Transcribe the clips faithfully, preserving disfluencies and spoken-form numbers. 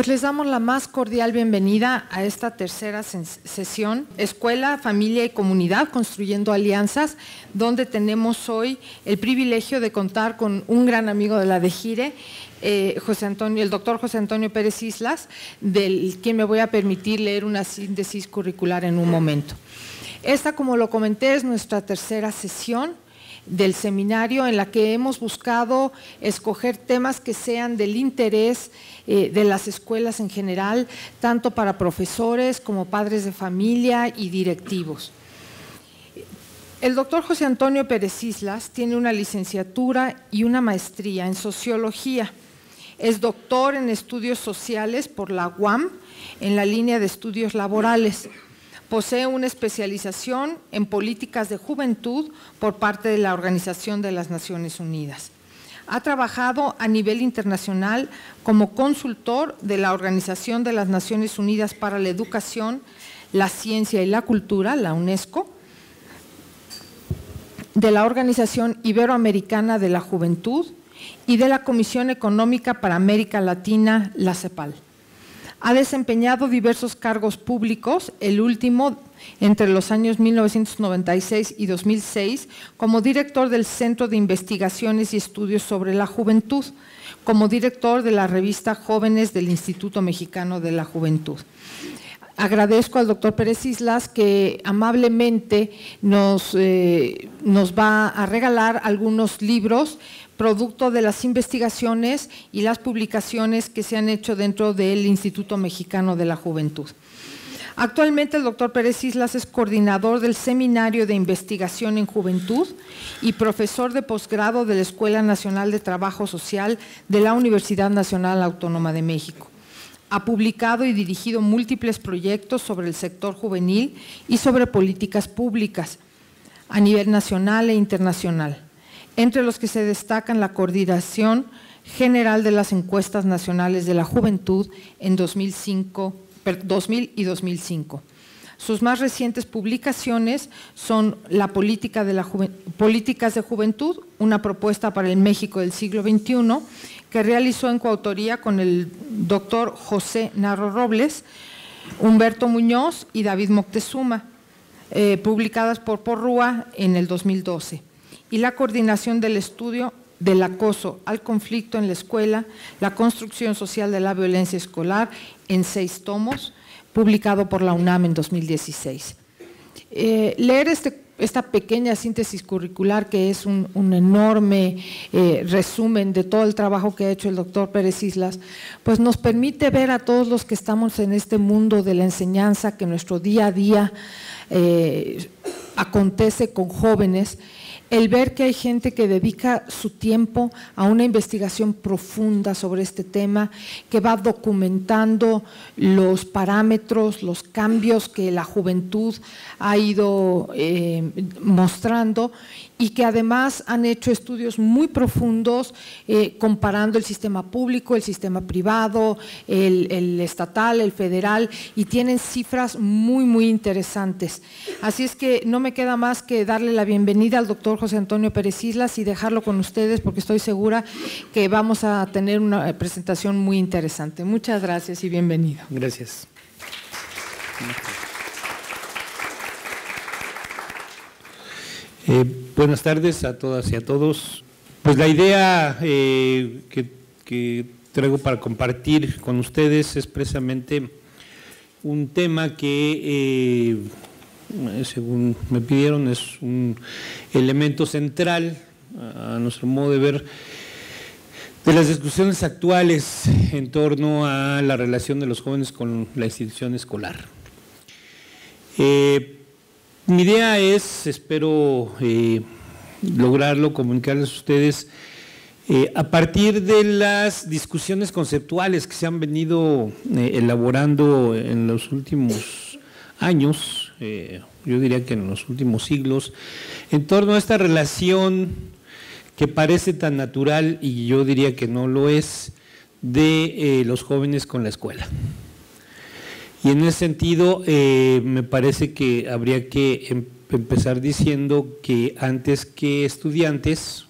Pues les damos la más cordial bienvenida a esta tercera sesión, Escuela, Familia y Comunidad, Construyendo Alianzas, donde tenemos hoy el privilegio de contar con un gran amigo de la DEJIRE, eh, José Antonio, el doctor José Antonio Pérez Islas, del quien me voy a permitir leer una síntesis curricular en un momento. Esta, como lo comenté, es nuestra tercera sesión del seminario, en la que hemos buscado escoger temas que sean del interés eh, de las escuelas en general, tanto para profesores como padres de familia y directivos. El doctor José Antonio Pérez Islas tiene una licenciatura y una maestría en Sociología. Es doctor en Estudios Sociales por la U A M en la línea de Estudios Laborales. Posee una especialización en políticas de juventud por parte de la Organización de las Naciones Unidas. Ha trabajado a nivel internacional como consultor de la Organización de las Naciones Unidas para la Educación, la Ciencia y la Cultura, la UNESCO, de la Organización Iberoamericana de la Juventud y de la Comisión Económica para América Latina, la CEPAL. Ha desempeñado diversos cargos públicos, el último entre los años mil novecientos noventa y seis y dos mil seis, como director del Centro de Investigaciones y Estudios sobre la Juventud, como director de la revista Jóvenes del Instituto Mexicano de la Juventud. Agradezco al doctor Pérez Islas que amablemente nos, eh, nos va a regalar algunos libros producto de las investigaciones y las publicaciones que se han hecho dentro del Instituto Mexicano de la Juventud. Actualmente el doctor Pérez Islas es coordinador del Seminario de Investigación en Juventud y profesor de posgrado de la Escuela Nacional de Trabajo Social de la Universidad Nacional Autónoma de México. Ha publicado y dirigido múltiples proyectos sobre el sector juvenil y sobre políticas públicas a nivel nacional e internacional, entre los que se destacan la coordinación general de las encuestas nacionales de la juventud en dos mil cinco, dos mil y dos mil cinco. Sus más recientes publicaciones son la política de la Juve, Políticas de Juventud, una propuesta para el México del siglo veintiuno, que realizó en coautoría con el doctor José Narro Robles, Humberto Muñoz y David Moctezuma, eh, publicadas por Porrúa en el dos mil doce. Y la coordinación del estudio del acoso al conflicto en la escuela, la construcción social de la violencia escolar en seis tomos, publicado por la UNAM en dos mil dieciséis. Eh, leer este, esta pequeña síntesis curricular, que es un, un enorme eh, resumen de todo el trabajo que ha hecho el doctor Pérez Islas, pues nos permite ver a todos los que estamos en este mundo de la enseñanza, que nuestro día a día eh, acontece con jóvenes, el ver que hay gente que dedica su tiempo a una investigación profunda sobre este tema, que va documentando los parámetros, los cambios que la juventud ha ido eh, mostrando y que además han hecho estudios muy profundos eh, comparando el sistema público, el sistema privado, el, el estatal, el federal, y tienen cifras muy, muy interesantes. Así es que no me queda más que darle la bienvenida al doctor José Antonio Pérez Islas y dejarlo con ustedes, porque estoy segura que vamos a tener una presentación muy interesante. Muchas gracias y bienvenido. Gracias. Eh, buenas tardes a todas y a todos. Pues la idea eh, que, que traigo para compartir con ustedes es precisamente un tema que… Eh, según me pidieron, es un elemento central, a nuestro modo de ver, de las discusiones actuales en torno a la relación de los jóvenes con la institución escolar. Eh, mi idea es, espero eh, lograrlo, comunicarles a ustedes, eh, a partir de las discusiones conceptuales que se han venido eh, elaborando en los últimos años, Eh, yo diría que en los últimos siglos, en torno a esta relación que parece tan natural, y yo diría que no lo es, de eh, los jóvenes con la escuela. Y en ese sentido, eh, me parece que habría que em- empezar diciendo que antes que estudiantes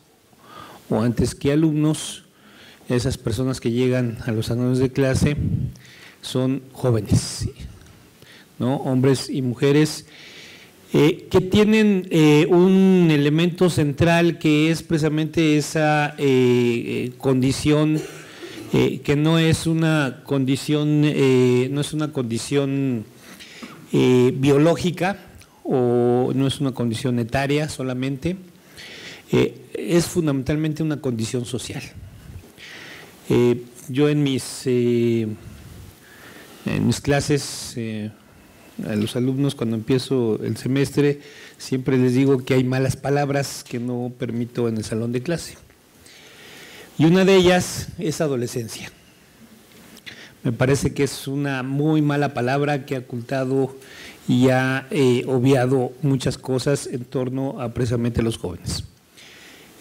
o antes que alumnos, esas personas que llegan a los salones de clase son jóvenes, ¿no? Hombres y mujeres eh, que tienen eh, un elemento central que es precisamente esa eh, condición eh, que no es una condición, eh, no es una condición eh, biológica o no es una condición etaria solamente, eh, es fundamentalmente una condición social. Eh, yo en mis, eh, en mis clases, eh, a los alumnos cuando empiezo el semestre, siempre les digo que hay malas palabras que no permito en el salón de clase. Y una de ellas es adolescencia. Me parece que es una muy mala palabra que ha ocultado y ha eh, obviado muchas cosas en torno a precisamente los jóvenes.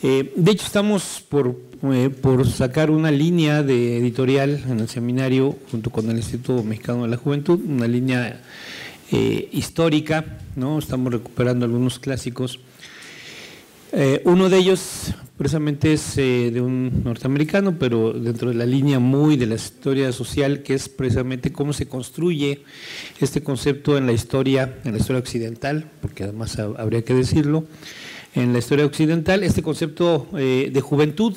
Eh, de hecho, estamos por, eh, por sacar una línea de editorial en el seminario, junto con el Instituto Mexicano de la Juventud, una línea eh, histórica, ¿no? Estamos recuperando algunos clásicos. Eh, uno de ellos, precisamente, es eh, de un norteamericano, pero dentro de la línea muy de la historia social, que es precisamente cómo se construye este concepto en la historia, en la historia occidental, porque además habría que decirlo, en la historia occidental, este concepto eh, de juventud,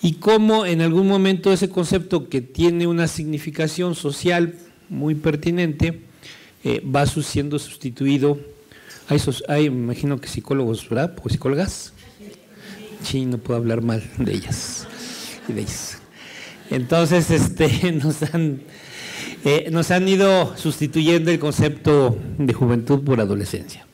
y cómo en algún momento ese concepto que tiene una significación social muy pertinente eh, va siendo sustituido. Hay, esos, hay, me imagino que psicólogos, ¿verdad? ¿O psicólogas? Sí, no puedo hablar mal de ellas. De ellas. Entonces, este, nos han, eh, nos han ido sustituyendo el concepto de juventud por adolescencia.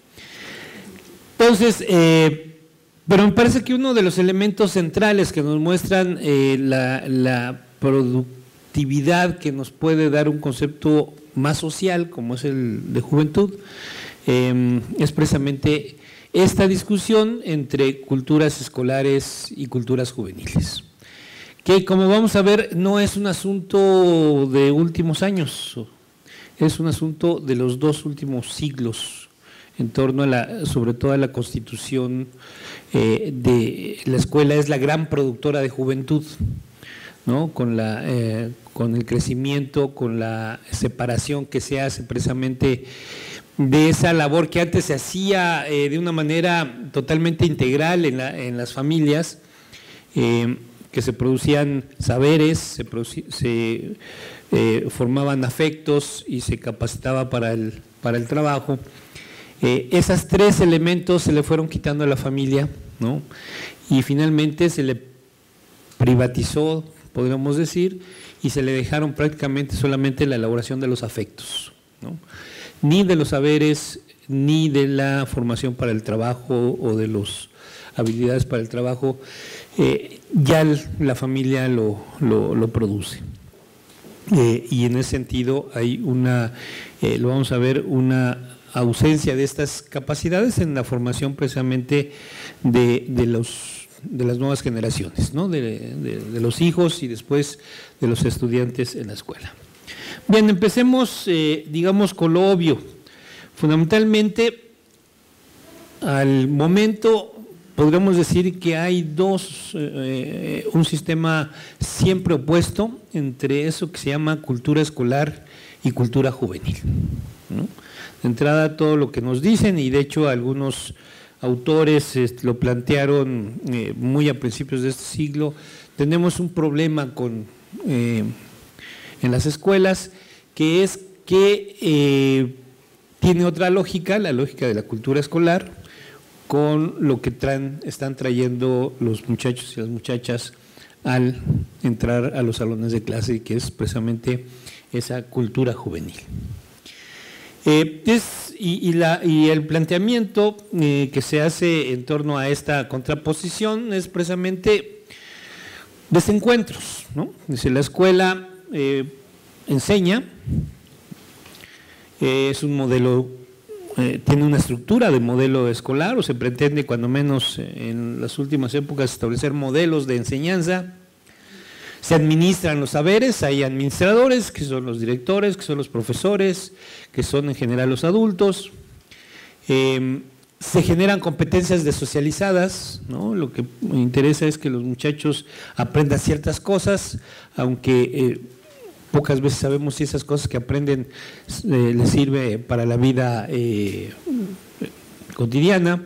Entonces, eh, pero me parece que uno de los elementos centrales que nos muestran eh, la, la productividad que nos puede dar un concepto más social, como es el de juventud, eh, es precisamente esta discusión entre culturas escolares y culturas juveniles, que, como vamos a ver, no es un asunto de últimos años, es un asunto de los dos últimos siglos, en torno a la, sobre todo a la constitución eh, de la escuela. Es la gran productora de juventud, ¿no? Con la, eh, con el crecimiento, con la separación que se hace precisamente de esa labor que antes se hacía eh, de una manera totalmente integral en, la, en las familias, eh, que se producían saberes, se, producí, se eh, formaban afectos y se capacitaba para el, para el trabajo. Eh, esas tres elementos se le fueron quitando a la familia, ¿no? Y finalmente se le privatizó, podríamos decir, y se le dejaron prácticamente solamente la elaboración de los afectos, ¿no? Ni de los saberes, ni de la formación para el trabajo o de las habilidades para el trabajo, eh, ya la familia lo, lo, lo produce. Eh, y en ese sentido hay una, eh, lo vamos a ver, una ausencia de estas capacidades en la formación precisamente de, de, los, de las nuevas generaciones, ¿no? de, de, de los hijos y después de los estudiantes en la escuela. Bien, empecemos, eh, digamos, con lo obvio. Fundamentalmente, al momento podríamos decir que hay dos, eh, un sistema siempre opuesto entre eso que se llama cultura escolar y cultura juvenil, ¿no? De entrada, todo lo que nos dicen, y de hecho algunos autores lo plantearon eh, muy a principios de este siglo, tenemos un problema con, eh, en las escuelas, que es que eh, tiene otra lógica, la lógica de la cultura escolar, con lo que traen, están trayendo los muchachos y las muchachas al entrar a los salones de clase, que es precisamente esa cultura juvenil. Eh, es, y, y, la, y el planteamiento eh, que se hace en torno a esta contraposición es precisamente desencuentros, ¿no? Dice, la escuela eh, enseña, eh, es un modelo, eh, tiene una estructura de modelo escolar, o se pretende, cuando menos en las últimas épocas, establecer modelos de enseñanza. Se administran los saberes, hay administradores, que son los directores, que son los profesores, que son en general los adultos. Eh, se generan competencias desocializadas, ¿no? Lo que me interesa es que los muchachos aprendan ciertas cosas, aunque eh, pocas veces sabemos si esas cosas que aprenden eh, les sirve para la vida eh, cotidiana.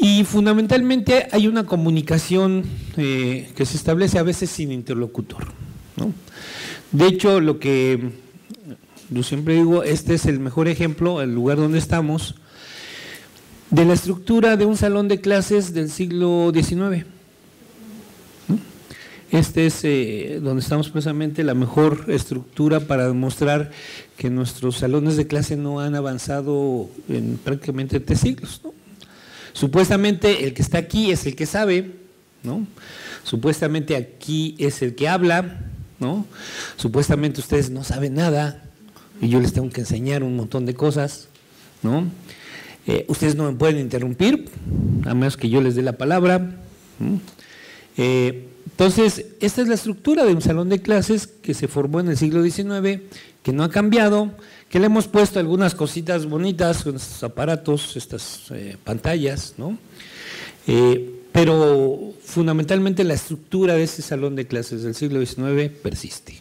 Y fundamentalmente hay una comunicación eh, que se establece a veces sin interlocutor, ¿no? De hecho, lo que yo siempre digo, este es el mejor ejemplo, el lugar donde estamos, de la estructura de un salón de clases del siglo diecinueve. Este es eh, donde estamos precisamente, la mejor estructura para demostrar que nuestros salones de clase no han avanzado en prácticamente tres siglos, ¿no? Supuestamente el que está aquí es el que sabe, ¿no? Supuestamente aquí es el que habla, ¿no? Supuestamente ustedes no saben nada y yo les tengo que enseñar un montón de cosas, ¿no? Eh, ustedes no me pueden interrumpir, a menos que yo les dé la palabra, ¿no? Eh, entonces, esta es la estructura de un salón de clases que se formó en el siglo diecinueve, que no ha cambiado, que le hemos puesto algunas cositas bonitas con estos aparatos, estas eh, pantallas, ¿no? Eh, pero fundamentalmente la estructura de ese salón de clases del siglo diecinueve persiste,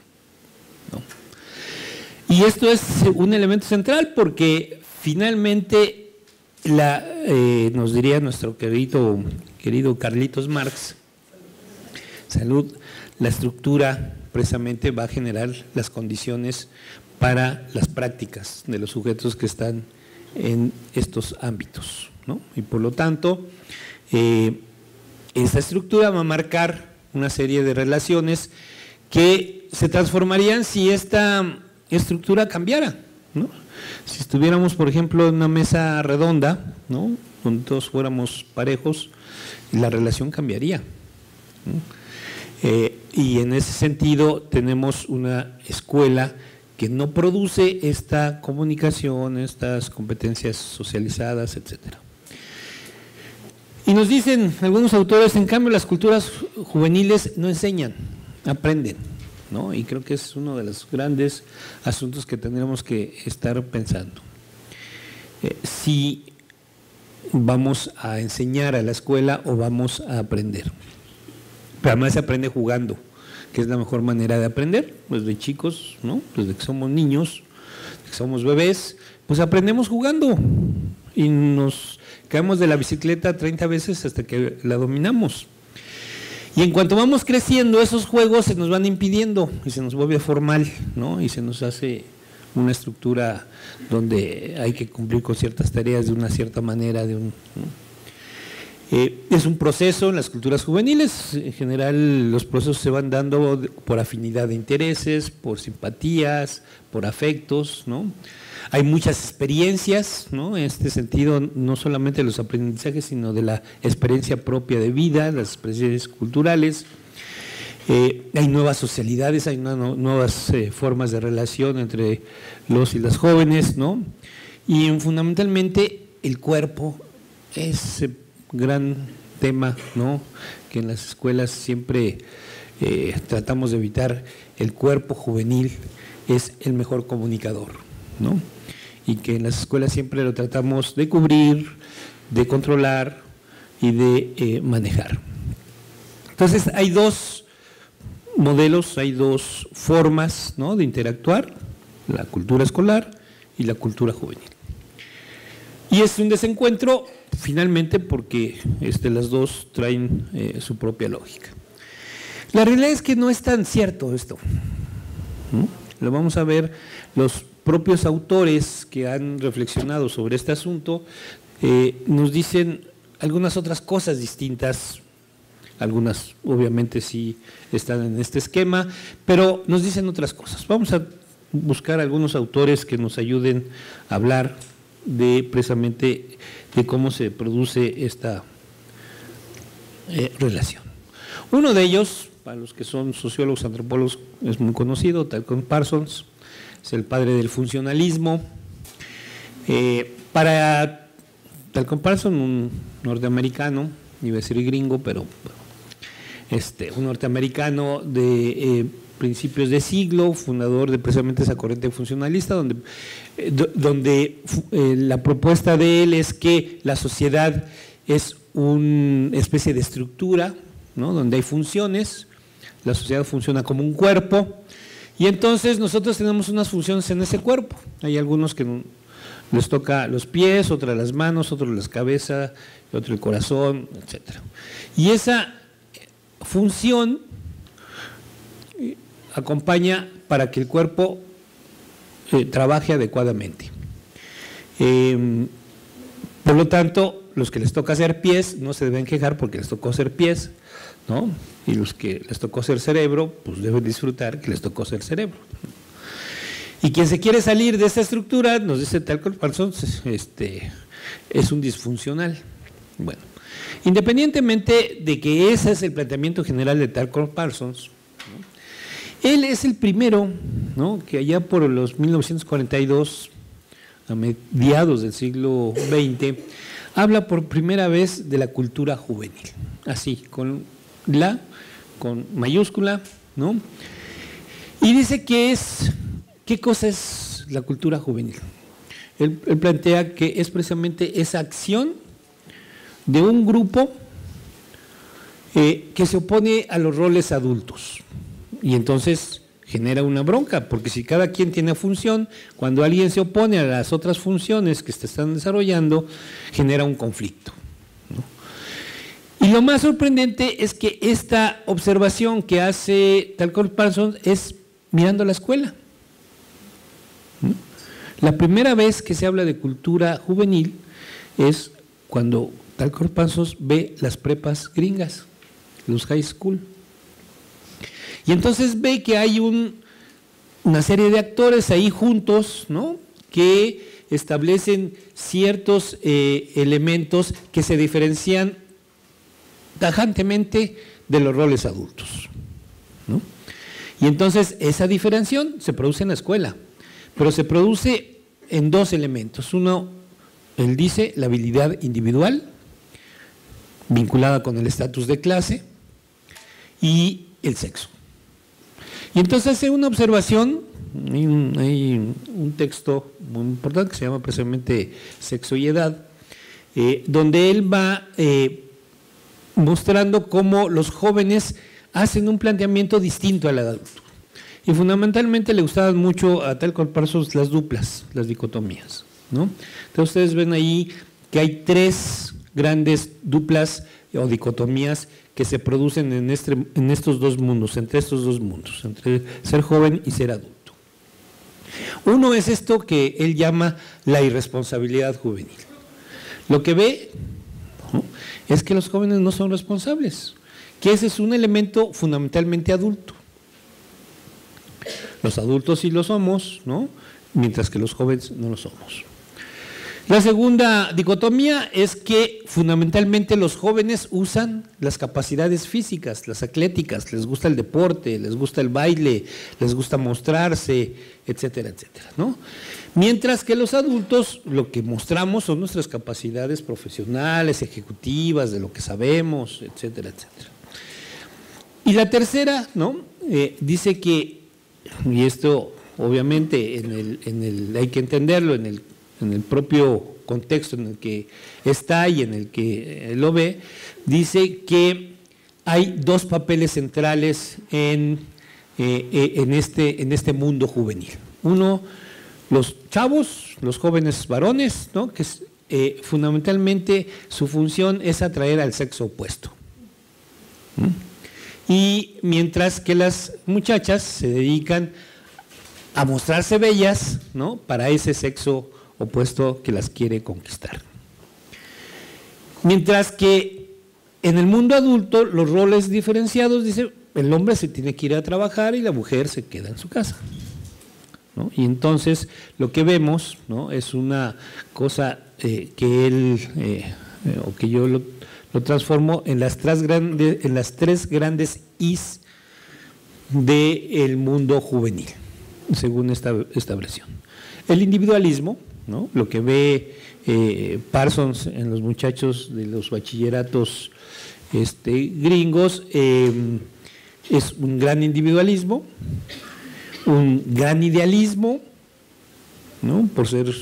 ¿no? Y esto es un elemento central porque finalmente la, eh, nos diría nuestro querido, querido Carlitos Marx, salud, la estructura precisamente va a generar las condiciones para las prácticas de los sujetos que están en estos ámbitos, ¿no? Y por lo tanto, eh, esta estructura va a marcar una serie de relaciones que se transformarían si esta estructura cambiara, ¿no? Si estuviéramos, por ejemplo, en una mesa redonda, ¿no? Donde todos fuéramos parejos, la relación cambiaría, ¿no? Eh, y en ese sentido tenemos una escuela que no produce esta comunicación, estas competencias socializadas, etcétera. Y nos dicen algunos autores, en cambio las culturas juveniles no enseñan, aprenden, ¿no? Y creo que es uno de los grandes asuntos que tendremos que estar pensando. Eh, si vamos a enseñar a la escuela o vamos a aprender. Pero además se aprende jugando, que es la mejor manera de aprender, pues de chicos, ¿no? Desde que somos niños, que somos bebés, pues aprendemos jugando y nos caemos de la bicicleta treinta veces hasta que la dominamos. Y en cuanto vamos creciendo, esos juegos se nos van impidiendo y se nos vuelve formal, ¿no? Y se nos hace una estructura donde hay que cumplir con ciertas tareas de una cierta manera, de un, ¿no? Eh, es un proceso en las culturas juveniles, en general los procesos se van dando por afinidad de intereses, por simpatías, por afectos, ¿no? Hay muchas experiencias, ¿no? En este sentido, no solamente de los aprendizajes, sino de la experiencia propia de vida, las experiencias culturales. Eh, hay nuevas socialidades, hay una, no, nuevas eh, formas de relación entre los y las jóvenes, ¿no? Y fundamentalmente el cuerpo es eh, gran tema, ¿no? Que en las escuelas siempre eh, tratamos de evitar. El cuerpo juvenil es el mejor comunicador, ¿no? Y que en las escuelas siempre lo tratamos de cubrir, de controlar y de eh, manejar. Entonces hay dos modelos, hay dos formas, ¿no? De interactuar, la cultura escolar y la cultura juvenil. Y es un desencuentro finalmente porque este, las dos traen eh, su propia lógica. La realidad es que no es tan cierto esto, ¿no? Lo vamos a ver, los propios autores que han reflexionado sobre este asunto eh, nos dicen algunas otras cosas distintas, algunas obviamente sí están en este esquema, pero nos dicen otras cosas. Vamos a buscar algunos autores que nos ayuden a hablar de precisamente de cómo se produce esta eh, relación. Uno de ellos, para los que son sociólogos, antropólogos, es muy conocido, Talcott Parsons, es el padre del funcionalismo. Eh, para Talcott Parsons, un norteamericano, iba a decir gringo, pero, pero este, un norteamericano de eh, principios de siglo, fundador de precisamente esa corriente funcionalista, donde, eh, donde eh, la propuesta de él es que la sociedad es una especie de estructura, ¿no?, donde hay funciones, la sociedad funciona como un cuerpo, y entonces nosotros tenemos unas funciones en ese cuerpo. Hay algunos que les toca los pies, otras las manos, otros las cabezas, otro el corazón, etcétera. Y esa función acompaña para que el cuerpo eh, trabaje adecuadamente. Eh, por lo tanto, los que les toca hacer pies no se deben quejar porque les tocó hacer pies, ¿no? Y los que les tocó ser cerebro, pues deben disfrutar que les tocó ser cerebro. Y quien se quiere salir de esta estructura, nos dice Talcott Parsons, este, es un disfuncional. Bueno, independientemente de que ese es el planteamiento general de Talcott Parsons, ¿no?, él es el primero, ¿no?, que allá por los mil novecientos cuarenta y dos, a mediados del siglo veinte, habla por primera vez de la cultura juvenil, así, con la, con mayúscula, ¿no? Y dice que es… ¿Qué cosa es la cultura juvenil? Él, él plantea que es precisamente esa acción de un grupo eh, que se opone a los roles adultos. Y entonces genera una bronca, porque si cada quien tiene función, cuando alguien se opone a las otras funciones que se están desarrollando, genera un conflicto, ¿no? Y lo más sorprendente es que esta observación que hace Talcott Parsons es mirando la escuela. La primera vez que se habla de cultura juvenil es cuando Talcott Parsons ve las prepas gringas, los high school. Y entonces ve que hay un, una serie de actores ahí juntos, ¿no?, que establecen ciertos eh, elementos que se diferencian tajantemente de los roles adultos, ¿no? Y entonces esa diferenciación se produce en la escuela, pero se produce en dos elementos. Uno, él dice, la habilidad individual, vinculada con el estatus de clase, y el sexo. Y entonces hace una observación, hay un, hay un texto muy importante que se llama precisamente Sexo y Edad, eh, donde él va eh, mostrando cómo los jóvenes hacen un planteamiento distinto a la edad. Y fundamentalmente le gustaban mucho a Talcott Parsons las duplas, las dicotomías, ¿no? Entonces ustedes ven ahí que hay tres grandes duplas o dicotomías que se producen en, este, en estos dos mundos, entre estos dos mundos, entre ser joven y ser adulto. Uno es esto que él llama la irresponsabilidad juvenil. Lo que ve, ¿no?, es que los jóvenes no son responsables, que ese es un elemento fundamentalmente adulto. Los adultos sí lo somos, ¿no?, mientras que los jóvenes no lo somos. La segunda dicotomía es que fundamentalmente los jóvenes usan las capacidades físicas, las atléticas, les gusta el deporte, les gusta el baile, les gusta mostrarse, etcétera, etcétera, ¿no? Mientras que los adultos lo que mostramos son nuestras capacidades profesionales, ejecutivas, de lo que sabemos, etcétera, etcétera. Y la tercera, ¿no?, eh, dice que… Y esto, obviamente, en el, en el, hay que entenderlo en el, en el propio contexto en el que está y en el que lo ve, dice que hay dos papeles centrales en, eh, en, este, en este mundo juvenil. Uno, los chavos, los jóvenes varones, ¿no?, que es, eh, fundamentalmente su función es atraer al sexo opuesto. ¿Mm? Y mientras que las muchachas se dedican a mostrarse bellas, ¿no?, para ese sexo opuesto que las quiere conquistar. Mientras que en el mundo adulto los roles diferenciados, dice, el hombre se tiene que ir a trabajar y la mujer se queda en su casa, ¿no? Y entonces lo que vemos, ¿no?, es una cosa eh, que él, eh, eh, o que yo lo… Lo transformó en las tres grandes, en las tres grandes Is del mundo juvenil, según esta estableción. El individualismo, ¿no?, lo que ve eh, Parsons en los muchachos de los bachilleratos este, gringos, eh, es un gran individualismo, un gran idealismo, ¿no? Por ser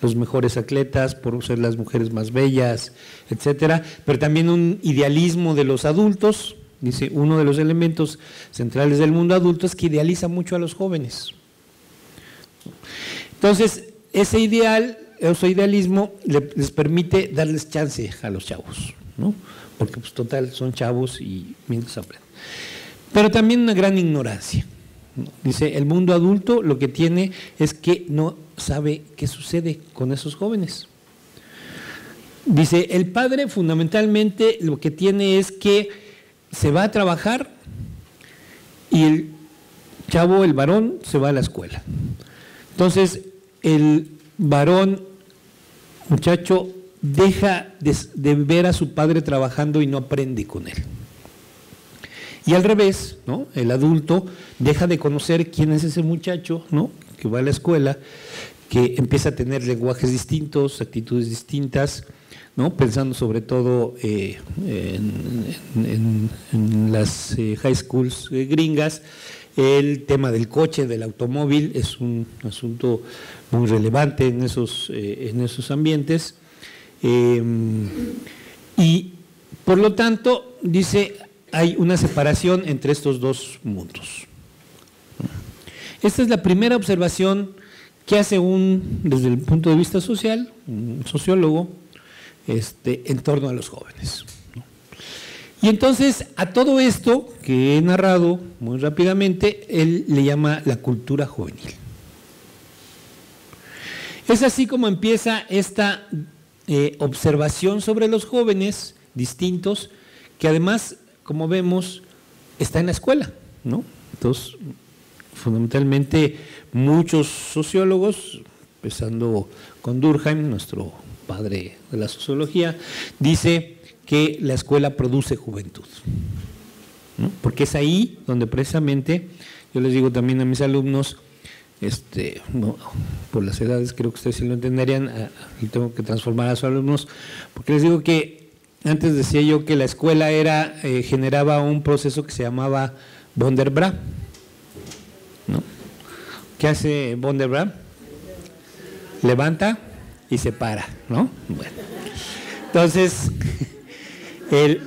los mejores atletas, por ser las mujeres más bellas, etcétera, pero también un idealismo de los adultos. Dice, uno de los elementos centrales del mundo adulto es que idealiza mucho a los jóvenes. Entonces, ese ideal, ese idealismo les permite darles chance a los chavos, ¿no? Porque pues total son chavos y mientras aprenden. Pero también una gran ignorancia, ¿no? Dice, el mundo adulto lo que tiene es que no sabe qué sucede con esos jóvenes. Dice, el padre fundamentalmente lo que tiene es que se va a trabajar y el chavo, el varón, se va a la escuela. Entonces, el varón, muchacho, deja de, de ver a su padre trabajando y no aprende con él. Y al revés, ¿no? El adulto deja de conocer quién es ese muchacho, ¿no? Que va a la escuela, que empieza a tener lenguajes distintos, actitudes distintas, ¿no? Pensando sobre todo eh, en, en, en las eh, high schools eh, gringas, el tema del coche, del automóvil, es un asunto muy relevante en esos, eh, en esos ambientes. Eh, y por lo tanto, dice, hay una separación entre estos dos mundos. Esta es la primera observación que hace un, desde el punto de vista social, un sociólogo, Este, en torno a los jóvenes. Y entonces, a todo esto que he narrado muy rápidamente, él le llama la cultura juvenil. Es así como empieza esta eh, observación sobre los jóvenes distintos, que además, como vemos, está en la escuela, ¿no? Entonces, fundamentalmente, muchos sociólogos, empezando con Durkheim, nuestro padre de la sociología, dice que la escuela produce juventud, ¿no? Porque es ahí donde precisamente, yo les digo también a mis alumnos, este, no, por las edades creo que ustedes sí lo entenderían, a, y tengo que transformar a sus alumnos, porque les digo que antes decía yo que la escuela era eh, generaba un proceso que se llamaba Wonderbra, ¿no? ¿Qué hace Wonderbra? Levanta y se para, ¿no? Bueno, entonces, el,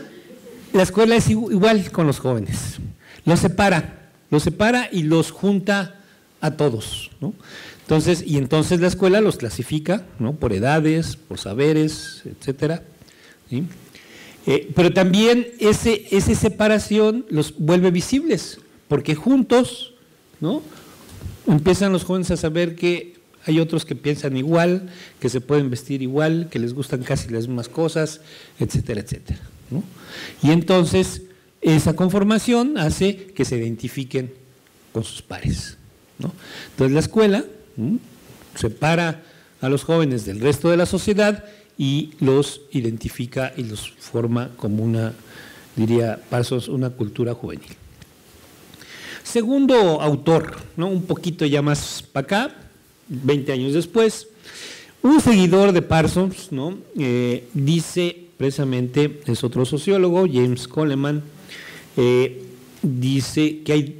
la escuela es igual con los jóvenes, los separa, los separa y los junta a todos, ¿no? Entonces, y entonces la escuela los clasifica, ¿no? Por edades, por saberes, etcétera, ¿sí? Eh, pero también ese, esa separación los vuelve visibles, porque juntos, ¿no? Empiezan los jóvenes a saber que hay otros que piensan igual, que se pueden vestir igual, que les gustan casi las mismas cosas, etcétera, etcétera, ¿no? Y entonces, esa conformación hace que se identifiquen con sus pares, ¿no? Entonces, la escuela, ¿sí?, separa a los jóvenes del resto de la sociedad y los identifica y los forma como una, diría Parsons, una cultura juvenil. Segundo autor, ¿no? Un poquito ya más para acá, veinte años después, un seguidor de Parsons, ¿no? Eh, dice precisamente, es otro sociólogo, James Coleman, eh, dice que, hay,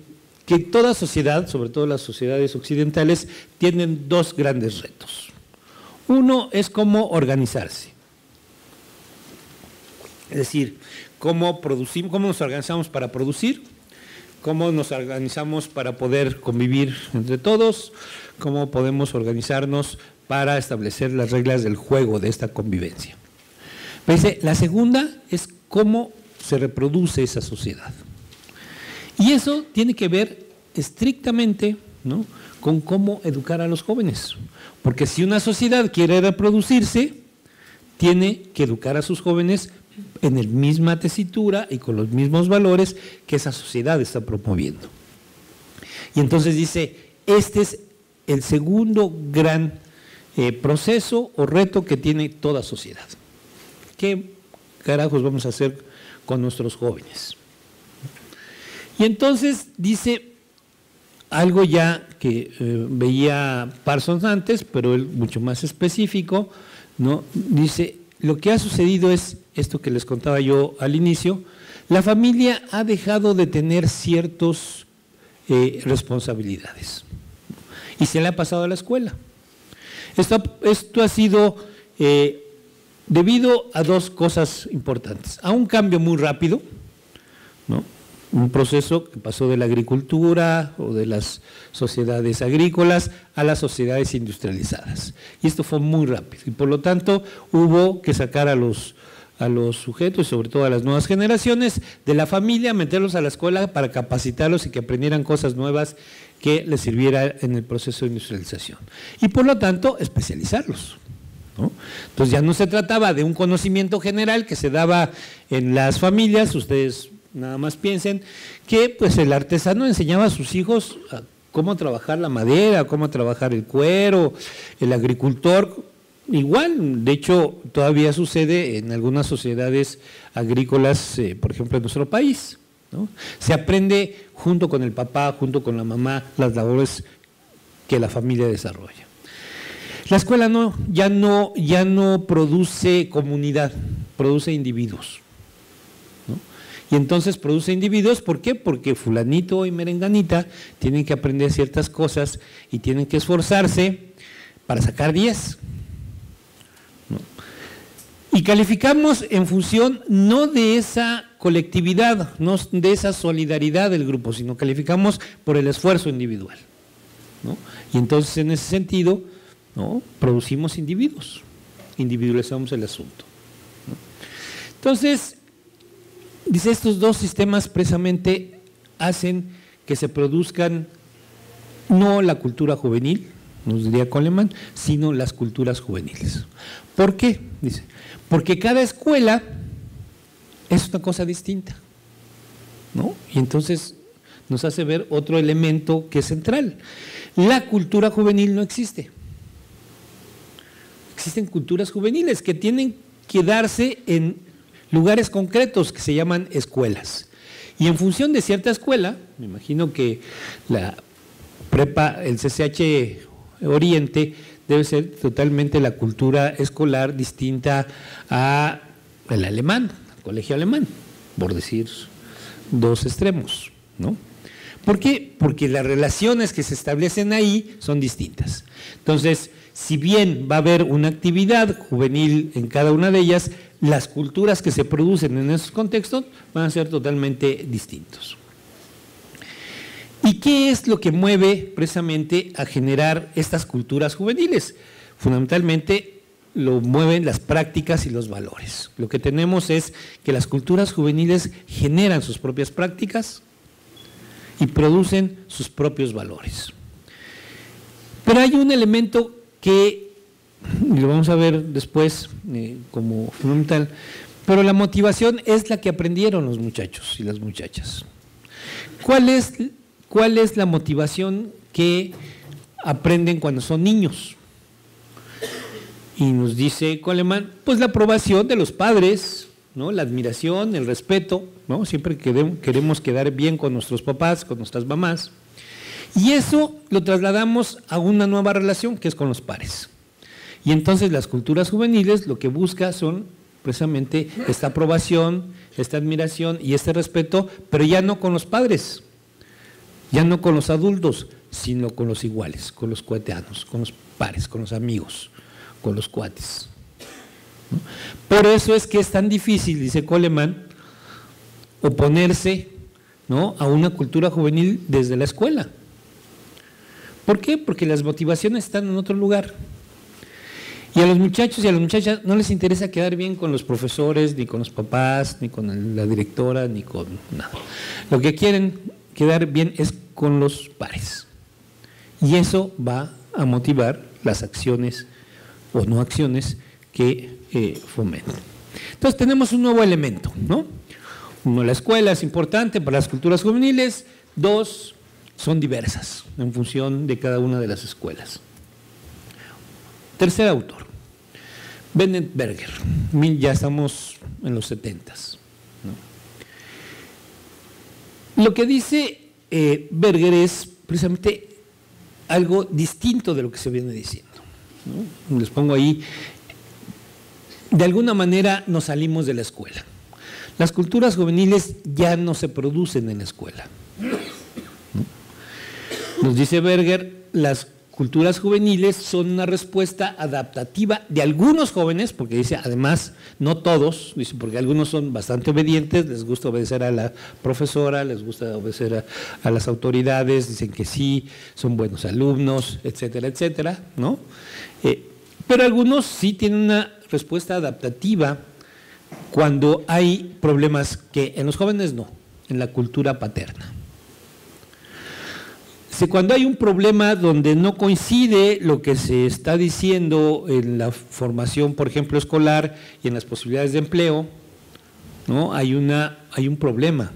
que toda sociedad, sobre todo las sociedades occidentales, tienen dos grandes retos. Uno es cómo organizarse, es decir, cómo, producimos, cómo nos organizamos para producir, cómo nos organizamos para poder convivir entre todos, cómo podemos organizarnos para establecer las reglas del juego de esta convivencia. Pero dice, la segunda es cómo se reproduce esa sociedad. Y eso tiene que ver estrictamente, ¿no?, con cómo educar a los jóvenes. Porque si una sociedad quiere reproducirse, tiene que educar a sus jóvenes en la misma tesitura y con los mismos valores que esa sociedad está promoviendo. Y entonces dice, este es el segundo gran eh, proceso o reto que tiene toda sociedad. ¿Qué carajos vamos a hacer con nuestros jóvenes? Y entonces dice algo ya que eh, veía Parsons antes, pero él mucho más específico, ¿no? Dice, lo que ha sucedido es, esto que les contaba yo al inicio, la familia ha dejado de tener ciertas eh, responsabilidades y se le ha pasado a la escuela. Esto, esto ha sido eh, debido a dos cosas importantes, a un cambio muy rápido, ¿no? Un proceso que pasó de la agricultura o de las sociedades agrícolas a las sociedades industrializadas. Y esto fue muy rápido y por lo tanto hubo que sacar a los, a los sujetos, sobre todo a las nuevas generaciones, de la familia, meterlos a la escuela para capacitarlos y que aprendieran cosas nuevas que les sirviera en el proceso de industrialización. Y por lo tanto especializarlos, ¿no? Entonces ya no se trataba de un conocimiento general que se daba en las familias, ustedes nada más piensen que pues el artesano enseñaba a sus hijos a cómo trabajar la madera, cómo trabajar el cuero, el agricultor, igual, de hecho todavía sucede en algunas sociedades agrícolas, eh, por ejemplo en nuestro país, ¿no? Se aprende junto con el papá, junto con la mamá, las labores que la familia desarrolla. La escuela no, ya no, ya no produce comunidad, produce individuos. Y entonces produce individuos, ¿por qué? Porque fulanito y merenganita tienen que aprender ciertas cosas y tienen que esforzarse para sacar diez. ¿No? Y calificamos en función no de esa colectividad, no de esa solidaridad del grupo, sino calificamos por el esfuerzo individual, ¿no? Y entonces en ese sentido, ¿no?, producimos individuos, individualizamos el asunto, ¿no? Entonces, dice, estos dos sistemas precisamente hacen que se produzcan no la cultura juvenil, nos diría Coleman, sino las culturas juveniles. ¿Por qué? Dice, porque cada escuela es una cosa distinta, ¿no? Y entonces nos hace ver otro elemento que es central. La cultura juvenil no existe. Existen culturas juveniles que tienen que darse en lugares concretos que se llaman escuelas. Y en función de cierta escuela, me imagino que la prepa, el C C H Oriente, debe ser totalmente la cultura escolar distinta a el alemán, al colegio alemán, por decir dos extremos, ¿no? ¿Por qué? Porque las relaciones que se establecen ahí son distintas. Entonces, si bien va a haber una actividad juvenil en cada una de ellas, las culturas que se producen en esos contextos van a ser totalmente distintos. ¿Y qué es lo que mueve precisamente a generar estas culturas juveniles? Fundamentalmente lo mueven las prácticas y los valores. Lo que tenemos es que las culturas juveniles generan sus propias prácticas y producen sus propios valores. Pero hay un elemento que y lo vamos a ver después eh, como fundamental, pero la motivación es la que aprendieron los muchachos y las muchachas. ¿Cuál es, cuál es la motivación que aprenden cuando son niños? Y nos dice Coleman, pues la aprobación de los padres, ¿no? La admiración, el respeto, ¿no? Siempre queremos quedar bien con nuestros papás, con nuestras mamás, y eso lo trasladamos a una nueva relación que es con los pares. Y entonces las culturas juveniles lo que busca son precisamente esta aprobación, esta admiración y este respeto, pero ya no con los padres, ya no con los adultos, sino con los iguales, con los coetáneos, con los pares, con los amigos, con los cuates, ¿no? Por eso es que es tan difícil, dice Coleman, oponerse, ¿no?, a una cultura juvenil desde la escuela. ¿Por qué? Porque las motivaciones están en otro lugar. Y a los muchachos y a las muchachas no les interesa quedar bien con los profesores, ni con los papás, ni con la directora, ni con nada. Lo que quieren quedar bien es con los pares. Y eso va a motivar las acciones o no acciones que eh, fomentan. Entonces tenemos un nuevo elemento, ¿no? Uno, la escuela es importante para las culturas juveniles. Dos, son diversas en función de cada una de las escuelas. Tercer autor, Bennett Berger, ya estamos en los setentas, ¿no? Lo que dice eh, Berger es precisamente algo distinto de lo que se viene diciendo, ¿no? Les pongo ahí de alguna manera nos salimos de la escuela. Las culturas juveniles ya no se producen en la escuela. Nos dice Berger, las culturas juveniles son una respuesta adaptativa de algunos jóvenes, porque dice, además, no todos, dice, porque algunos son bastante obedientes, les gusta obedecer a la profesora, les gusta obedecer a, a las autoridades, dicen que sí, son buenos alumnos, etcétera, etcétera, ¿no? Eh, pero algunos sí tienen una respuesta adaptativa cuando hay problemas que en los jóvenes no, en la cultura paterna. Si cuando hay un problema donde no coincide lo que se está diciendo en la formación, por ejemplo, escolar y en las posibilidades de empleo, ¿no? Hay una, hay un problema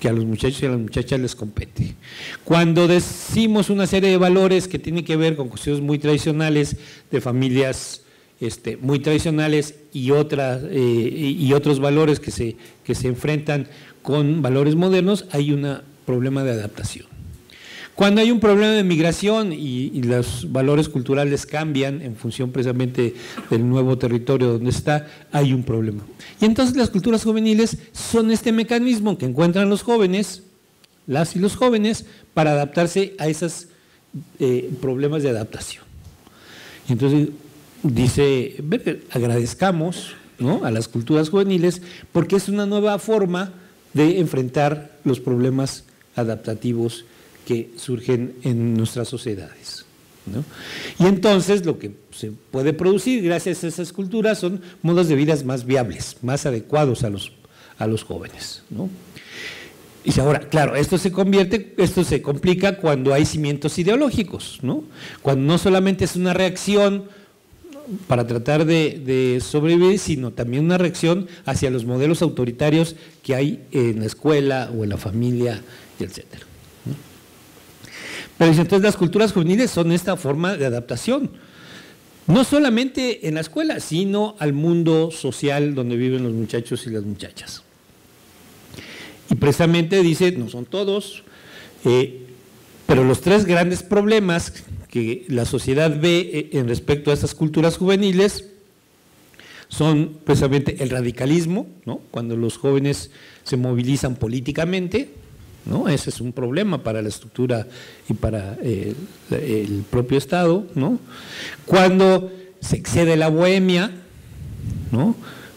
que a los muchachos y a las muchachas les compete. Cuando decimos una serie de valores que tienen que ver con cuestiones muy tradicionales de familias Este, muy tradicionales y, otras, eh, y otros valores que se, que se enfrentan con valores modernos, hay un problema de adaptación. Cuando hay un problema de migración y, y los valores culturales cambian en función precisamente del nuevo territorio donde está, hay un problema. Y entonces las culturas juveniles son este mecanismo que encuentran los jóvenes, las y los jóvenes, para adaptarse a esos eh, problemas de adaptación. Entonces, dice Berger, agradezcamos, ¿no?, a las culturas juveniles porque es una nueva forma de enfrentar los problemas adaptativos que surgen en nuestras sociedades, ¿no? Y entonces lo que se puede producir gracias a esas culturas son modos de vida más viables, más adecuados a los, a los jóvenes, ¿no? Y ahora, claro, esto se convierte, esto se complica cuando hay cimientos ideológicos, ¿no? Cuando no solamente es una reacción para tratar de, de sobrevivir, sino también una reacción hacia los modelos autoritarios que hay en la escuela o en la familia, etcétera, ¿no? Pero entonces las culturas juveniles son esta forma de adaptación, no solamente en la escuela, sino al mundo social donde viven los muchachos y las muchachas. Y precisamente dice, no son todos, eh, pero los tres grandes problemas que la sociedad ve en respecto a estas culturas juveniles son precisamente el radicalismo, ¿no?, cuando los jóvenes se movilizan políticamente, ¿no? Ese es un problema para la estructura y para eh, el propio Estado, ¿no? Cuando se excede la bohemia, ¿no?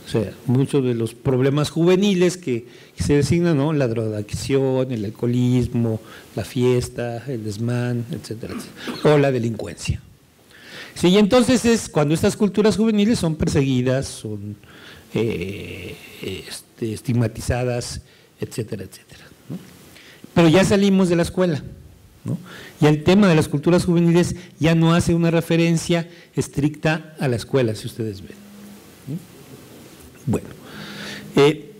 O sea, muchos de los problemas juveniles que se designan, ¿no?, la drogadicción, el alcoholismo, la fiesta, el desmán, etcétera, etcétera, o la delincuencia. Sí, y entonces es cuando estas culturas juveniles son perseguidas, son eh, este, estigmatizadas, etcétera, etcétera, ¿no? Pero ya salimos de la escuela, ¿no? Y el tema de las culturas juveniles ya no hace una referencia estricta a la escuela, si ustedes ven. Bueno, eh,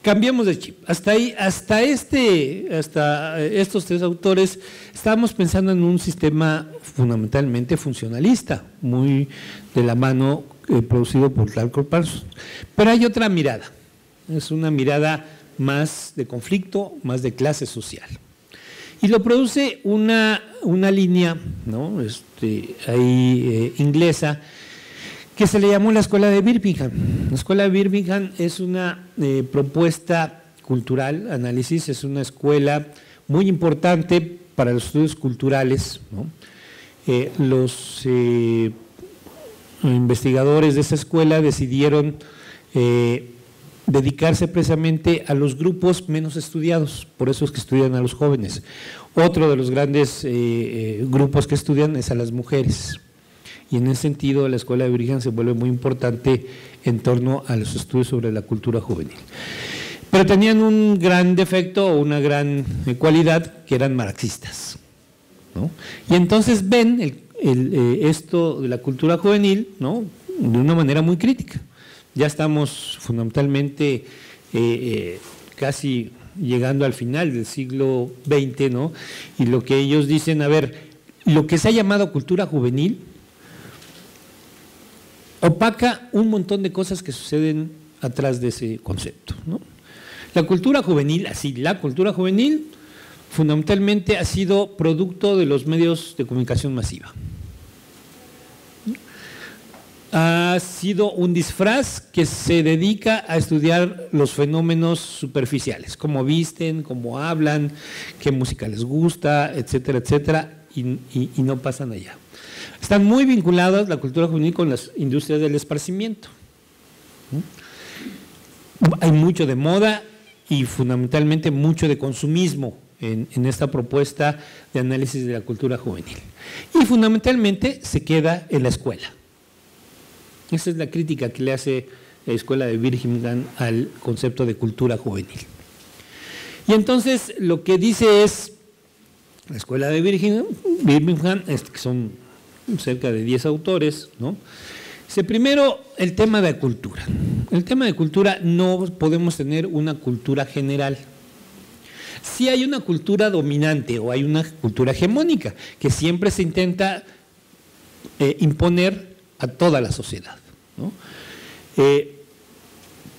cambiamos de chip. Hasta ahí, hasta este, hasta estos tres autores, estábamos pensando en un sistema fundamentalmente funcionalista, muy de la mano eh, producido por Talcott Parsons. Pero hay otra mirada, es una mirada más de conflicto, más de clase social. Y lo produce una, una línea, ¿no?, este, ahí eh, inglesa, que se le llamó la Escuela de Birmingham. La Escuela de Birmingham es una eh, propuesta cultural, análisis, es una escuela muy importante para los estudios culturales, ¿no? Eh, los eh, investigadores de esa escuela decidieron eh, dedicarse precisamente a los grupos menos estudiados, por eso es que estudian a los jóvenes. Otro de los grandes eh, grupos que estudian es a las mujeres. Y en ese sentido, la Escuela de Birmingham se vuelve muy importante en torno a los estudios sobre la cultura juvenil. Pero tenían un gran defecto o una gran cualidad, que eran marxistas, ¿no? Y entonces ven el, el, eh, esto de la cultura juvenil, ¿no?, de una manera muy crítica. Ya estamos fundamentalmente eh, eh, casi llegando al final del siglo veinte, ¿no? Y lo que ellos dicen, a ver, lo que se ha llamado cultura juvenil opaca un montón de cosas que suceden atrás de ese concepto, ¿no? La cultura juvenil, así, la cultura juvenil fundamentalmente ha sido producto de los medios de comunicación masiva. ha sido un disfraz que se dedica a estudiar los fenómenos superficiales, cómo visten, cómo hablan, qué música les gusta, etcétera, etcétera, y, y, y no pasan allá. Están muy vinculadas la cultura juvenil con las industrias del esparcimiento. Hay mucho de moda y fundamentalmente mucho de consumismo en, en esta propuesta de análisis de la cultura juvenil. Y fundamentalmente se queda en la escuela. Esa es la crítica que le hace la Escuela de Birmingham al concepto de cultura juvenil. Y entonces lo que dice es, la Escuela de Birmingham, Birmingham que son cerca de diez autores, ¿no? Dice, primero, el tema de cultura. El tema de cultura, no podemos tener una cultura general. Sí hay una cultura dominante o hay una cultura hegemónica que siempre se intenta eh, imponer a toda la sociedad, ¿no? Eh,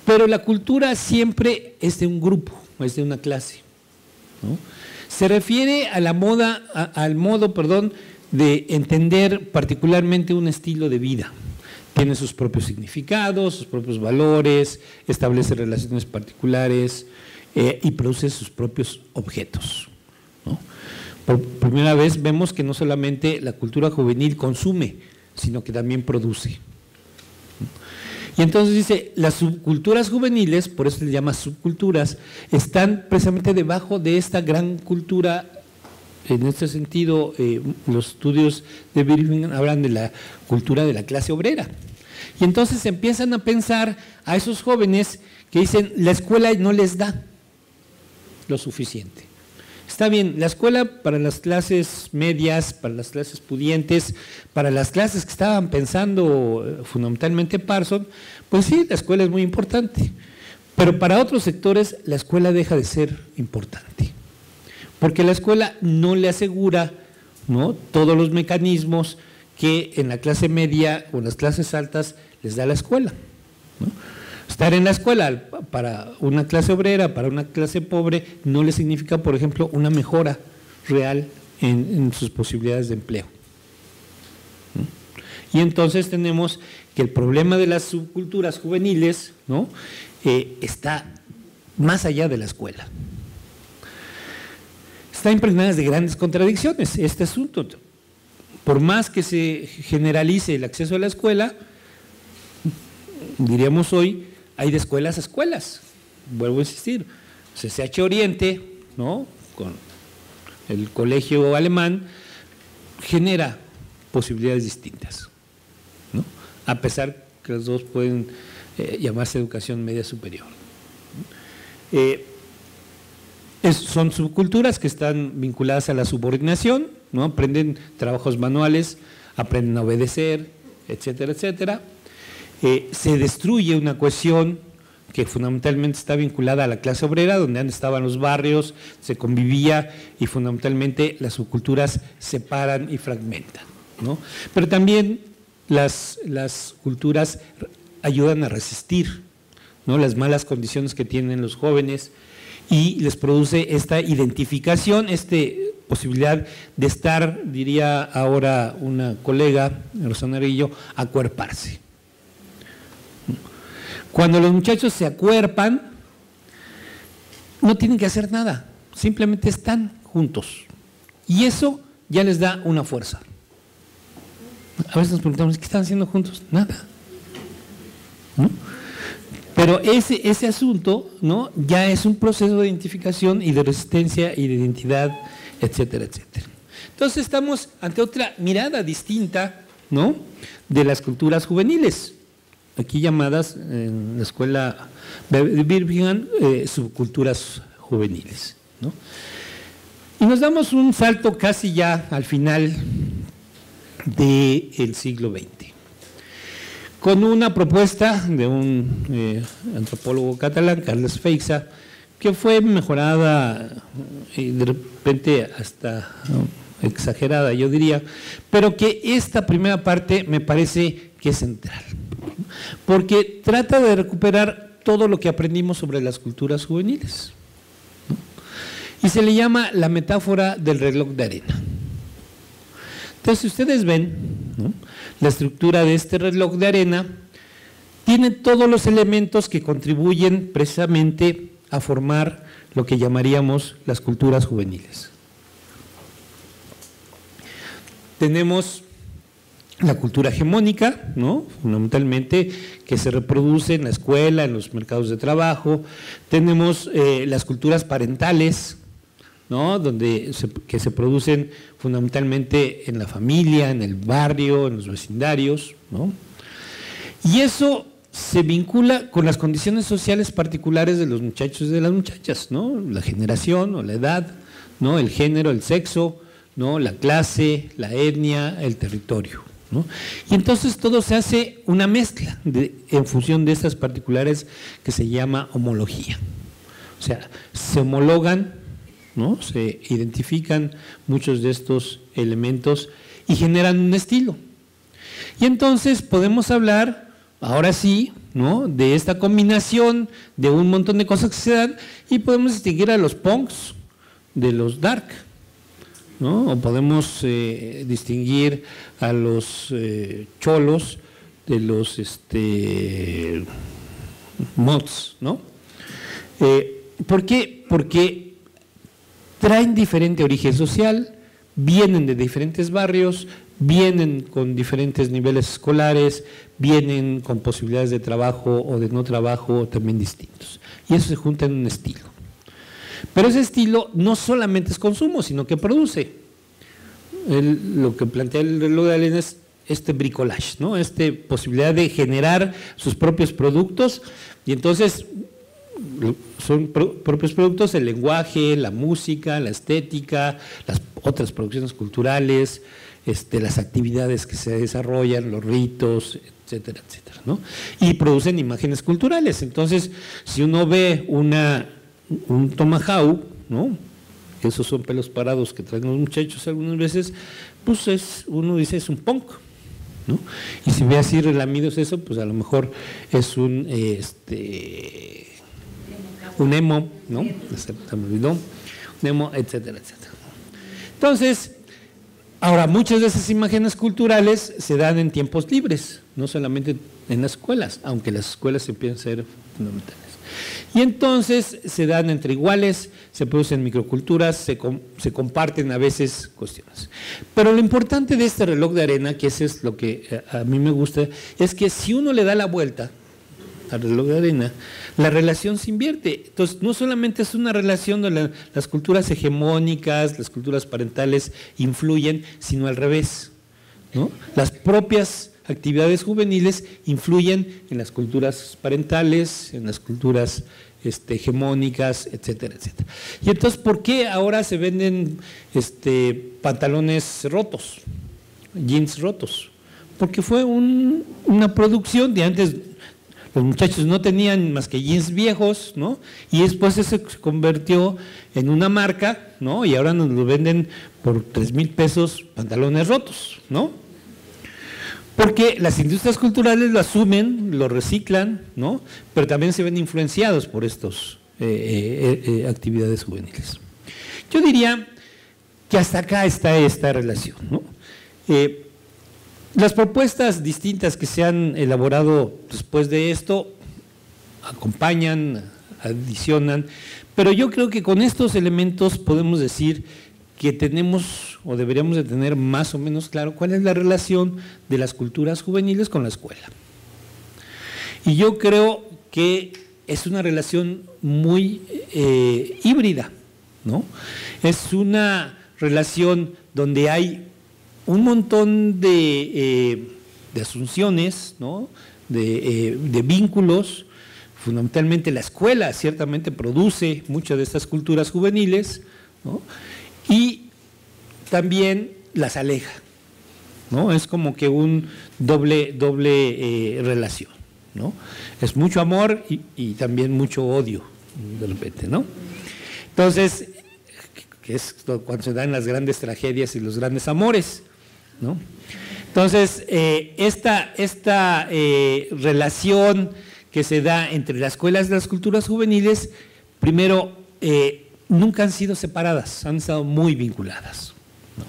pero la cultura siempre es de un grupo, es de una clase, ¿no? Se refiere a la moda, a, al modo, perdón, de entender particularmente un estilo de vida. Tiene sus propios significados, sus propios valores, establece relaciones particulares eh, y produce sus propios objetos, ¿no? Por primera vez vemos que no solamente la cultura juvenil consume, sino que también produce. Y entonces dice, las subculturas juveniles, por eso se les llama subculturas, están precisamente debajo de esta gran cultura. En este sentido, eh, los estudios de Birmingham hablan de la cultura de la clase obrera. Y entonces empiezan a pensar a esos jóvenes que dicen, la escuela no les da lo suficiente. Está bien, la escuela para las clases medias, para las clases pudientes, para las clases que estaban pensando fundamentalmente Parsons, pues sí, la escuela es muy importante. Pero para otros sectores, la escuela deja de ser importante. Porque la escuela no le asegura, ¿no?, todos los mecanismos que en la clase media o en las clases altas les da la escuela, ¿no? Estar en la escuela para una clase obrera, para una clase pobre, no le significa, por ejemplo, una mejora real en, en sus posibilidades de empleo, ¿no? Y entonces tenemos que el problema de las subculturas juveniles, ¿no?, eh, está más allá de la escuela. Están impregnadas de grandes contradicciones este asunto. Por más que se generalice el acceso a la escuela, diríamos hoy, hay de escuelas a escuelas. Vuelvo a insistir, C C H Oriente, ¿no?, con el colegio alemán, genera posibilidades distintas, ¿no?, a pesar que los dos pueden eh, llamarse educación media superior. Eh, Es, son subculturas que están vinculadas a la subordinación, ¿no? Aprenden trabajos manuales, aprenden a obedecer, etcétera, etcétera. Eh, se destruye una cohesión que fundamentalmente está vinculada a la clase obrera, donde estaban los barrios, se convivía y fundamentalmente las subculturas separan y fragmentan, ¿no? Pero también las, las culturas ayudan a resistir, ¿no?, las malas condiciones que tienen los jóvenes, y les produce esta identificación, esta posibilidad de estar, diría ahora una colega, Rosana Arillo, acuerparse. Cuando los muchachos se acuerpan, no tienen que hacer nada, simplemente están juntos. Y eso ya les da una fuerza. A veces nos preguntamos, ¿qué están haciendo juntos? Nada, ¿no? Pero ese, ese asunto, ¿no?, ya es un proceso de identificación y de resistencia y de identidad, etcétera, etcétera. Entonces estamos ante otra mirada distinta, ¿no?, de las culturas juveniles, aquí llamadas en la Escuela de Birmingham eh, subculturas juveniles, ¿no? Y nos damos un salto casi ya al final del siglo veinte. Con una propuesta de un eh, antropólogo catalán, Carles Feixa, que fue mejorada y de repente hasta ¿no? exagerada, yo diría, pero que esta primera parte me parece que es central, porque trata de recuperar todo lo que aprendimos sobre las culturas juveniles, ¿no? Y se le llama la metáfora del reloj de arena. Entonces, si ustedes ven, ¿no? La estructura de este reloj de arena tiene todos los elementos que contribuyen precisamente a formar lo que llamaríamos las culturas juveniles. Tenemos la cultura hegemónica, ¿no? Fundamentalmente, que se reproduce en la escuela, en los mercados de trabajo. Tenemos eh, las culturas parentales, ¿no? Donde se, que se producen fundamentalmente en la familia, en el barrio, en los vecindarios, ¿no? Y eso se vincula con las condiciones sociales particulares de los muchachos y de las muchachas, ¿no? La generación o la edad, ¿no? El género, el sexo, ¿no? La clase, la etnia, el territorio, ¿no? Y entonces todo se hace una mezcla de, en función de estas particulares que se llama homología. O sea, se homologan, ¿no? Se identifican muchos de estos elementos y generan un estilo. Y entonces podemos hablar, ahora sí, ¿no? De esta combinación de un montón de cosas que se dan, y podemos distinguir a los punks de los dark, ¿no? O podemos eh, distinguir a los eh, cholos de los este, mods, ¿no? Eh, ¿Por qué? Porque traen diferente origen social, vienen de diferentes barrios, vienen con diferentes niveles escolares, vienen con posibilidades de trabajo o de no trabajo también distintos. Y eso se junta en un estilo. Pero ese estilo no solamente es consumo, sino que produce. El, lo que plantea el reloj de arena es este bricolage, ¿no? Esta posibilidad de generar sus propios productos, y entonces son pro, propios productos, el lenguaje, la música, la estética, las otras producciones culturales, Este, las actividades que se desarrollan, los ritos, etcétera, etcétera, ¿no? Y producen imágenes culturales. Entonces, si uno ve una, un tomahawk, ¿no? Esos son pelos parados que traen los muchachos algunas veces, pues es, uno dice es un punk, ¿no? Y si ve así relamidos eso, pues a lo mejor es un, este, un emo, ¿no? Un emo, etcétera, etcétera. Entonces, ahora, muchas de esas imágenes culturales se dan en tiempos libres, no solamente en las escuelas, aunque las escuelas empiezan a ser fundamentales. Y entonces se dan entre iguales, se producen microculturas, se, com se comparten a veces cuestiones. Pero lo importante de este reloj de arena, que eso es lo que a mí me gusta, es que si uno le da la vuelta al reloj de arena, la relación se invierte. Entonces, no solamente es una relación donde las culturas hegemónicas, las culturas parentales influyen, sino al revés, ¿no? Las propias actividades juveniles influyen en las culturas parentales, en las culturas este, hegemónicas, etcétera, etcétera. Y entonces, ¿por qué ahora se venden este, pantalones rotos, jeans rotos? Porque fue un, una producción de antes. Los muchachos no tenían más que jeans viejos, ¿no? Y después eso se convirtió en una marca, ¿no? Y ahora nos lo venden por tres mil pesos pantalones rotos, ¿no? Porque las industrias culturales lo asumen, lo reciclan, ¿no? Pero también se ven influenciados por estas eh, eh, eh, actividades juveniles. Yo diría que hasta acá está esta relación, ¿no? Eh, Las propuestas distintas que se han elaborado después de esto acompañan, adicionan, pero yo creo que con estos elementos podemos decir que tenemos o deberíamos de tener más o menos claro cuál es la relación de las culturas juveniles con la escuela. Y yo creo que es una relación muy eh, híbrida, ¿no? Es una relación donde hay un montón de, eh, de asunciones, ¿no? de, eh, de vínculos. Fundamentalmente la escuela ciertamente produce muchas de estas culturas juveniles, ¿no? Y también las aleja, ¿no? Es como que un doble, doble eh, relación, ¿no? Es mucho amor y, y también mucho odio de repente, ¿no? Entonces, que es cuando se dan las grandes tragedias y los grandes amores, ¿no? Entonces, eh, esta, esta eh, relación que se da entre las escuelas y las culturas juveniles, primero, eh, nunca han sido separadas, han estado muy vinculadas, ¿no?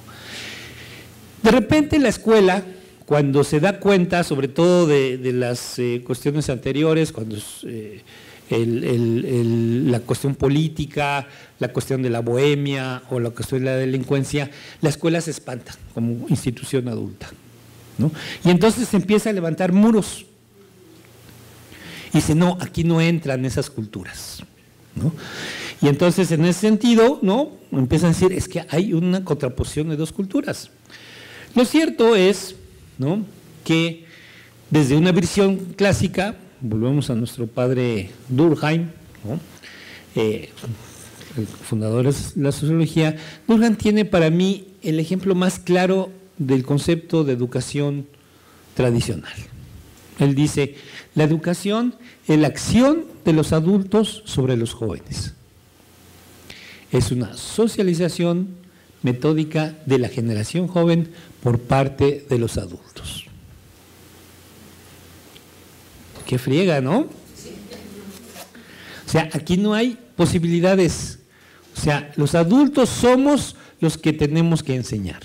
De repente la escuela, cuando se da cuenta, sobre todo de, de las eh, cuestiones anteriores, cuando eh, el, el, el, la cuestión política, la cuestión de la bohemia o la cuestión de la delincuencia, la escuela se espanta como institución adulta, ¿no? Y entonces se empieza a levantar muros. Y dice, no, aquí no entran esas culturas, ¿no? Y entonces, en ese sentido, ¿no?, empiezan a decir, es que hay una contraposición de dos culturas. Lo cierto es, ¿no?, que desde una visión clásica, volvemos a nuestro padre Durkheim, ¿no?, eh, el fundador de la sociología, Durkheim tiene para mí el ejemplo más claro del concepto de educación tradicional. Él dice, la educación es la acción de los adultos sobre los jóvenes. Es una socialización metódica de la generación joven por parte de los adultos. Qué friega, ¿no? O sea, aquí no hay posibilidades. O sea, los adultos somos los que tenemos que enseñar.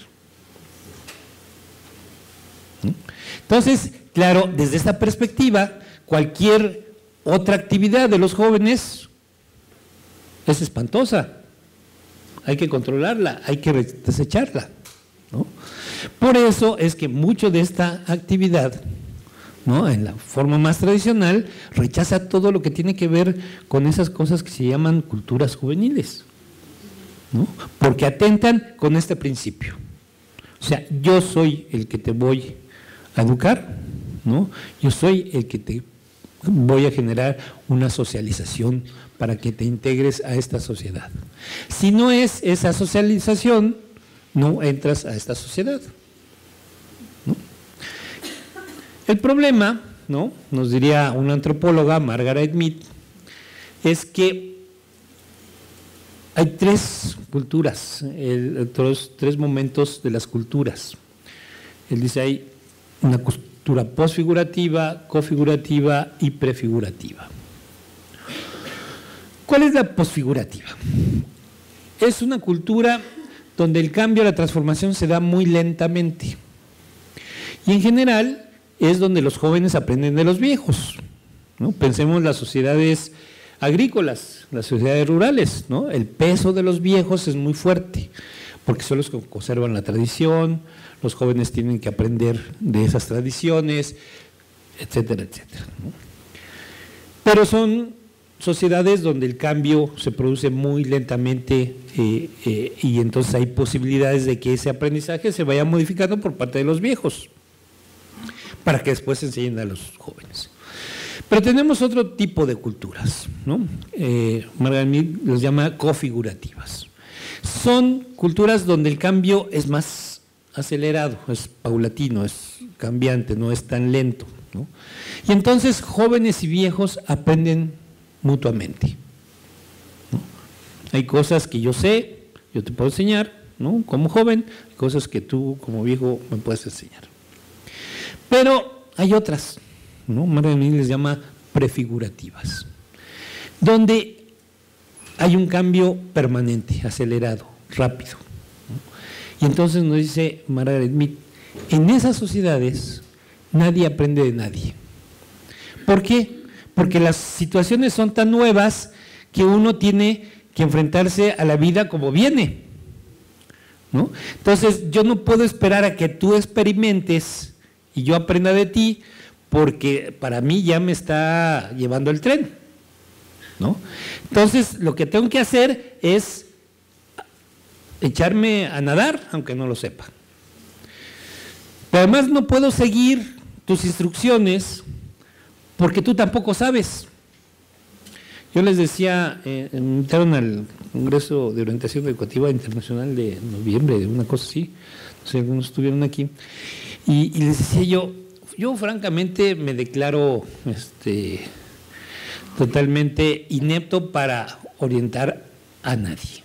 Entonces, claro, desde esta perspectiva, cualquier otra actividad de los jóvenes es espantosa. Hay que controlarla, hay que desecharla, ¿no? Por eso es que mucho de esta actividad, ¿no?, en la forma más tradicional, rechaza todo lo que tiene que ver con esas cosas que se llaman culturas juveniles, ¿no?, porque atentan con este principio. O sea, yo soy el que te voy a educar, ¿no?, yo soy el que te voy a generar una socialización para que te integres a esta sociedad. Si no es esa socialización, no entras a esta sociedad, ¿no? El problema, ¿no?, nos diría una antropóloga, Margaret Mead, es que hay tres culturas, el, tres, tres momentos de las culturas. Él dice, hay una cultura posfigurativa, cofigurativa y prefigurativa. ¿Cuál es la posfigurativa? Es una cultura donde el cambio, la transformación se da muy lentamente. Y en general es donde los jóvenes aprenden de los viejos, ¿no? Pensemos en las sociedades agrícolas, las sociedades rurales, ¿no? El peso de los viejos es muy fuerte, porque son los que conservan la tradición, los jóvenes tienen que aprender de esas tradiciones, etcétera, etcétera, ¿no? Pero son sociedades donde el cambio se produce muy lentamente eh, eh, y entonces hay posibilidades de que ese aprendizaje se vaya modificando por parte de los viejos, para que después se enseñen a los jóvenes. Pero tenemos otro tipo de culturas, ¿no? Eh, Margaret Mead los llama cofigurativas. Son culturas donde el cambio es más acelerado, es paulatino, es cambiante, no es tan lento, ¿no? Y entonces jóvenes y viejos aprenden mutuamente, ¿no? Hay cosas que yo sé, yo te puedo enseñar, ¿no?, como joven, cosas que tú como viejo me puedes enseñar. Pero hay otras, ¿no?, Margaret Mead les llama prefigurativas, donde hay un cambio permanente, acelerado, rápido. Y entonces nos dice Margaret Mead, en esas sociedades nadie aprende de nadie. ¿Por qué? Porque las situaciones son tan nuevas que uno tiene que enfrentarse a la vida como viene, ¿no? Entonces, yo no puedo esperar a que tú experimentes y yo aprenda de ti, porque para mí ya me está llevando el tren, ¿no? Entonces, lo que tengo que hacer es echarme a nadar, aunque no lo sepa. Pero además no puedo seguir tus instrucciones porque tú tampoco sabes. Yo les decía, eh, me invitaron al Congreso de Orientación Educativa Internacional de noviembre, de una cosa así, no sé, algunos estuvieron aquí, y, y les decía yo, yo francamente me declaro este, totalmente inepto para orientar a nadie.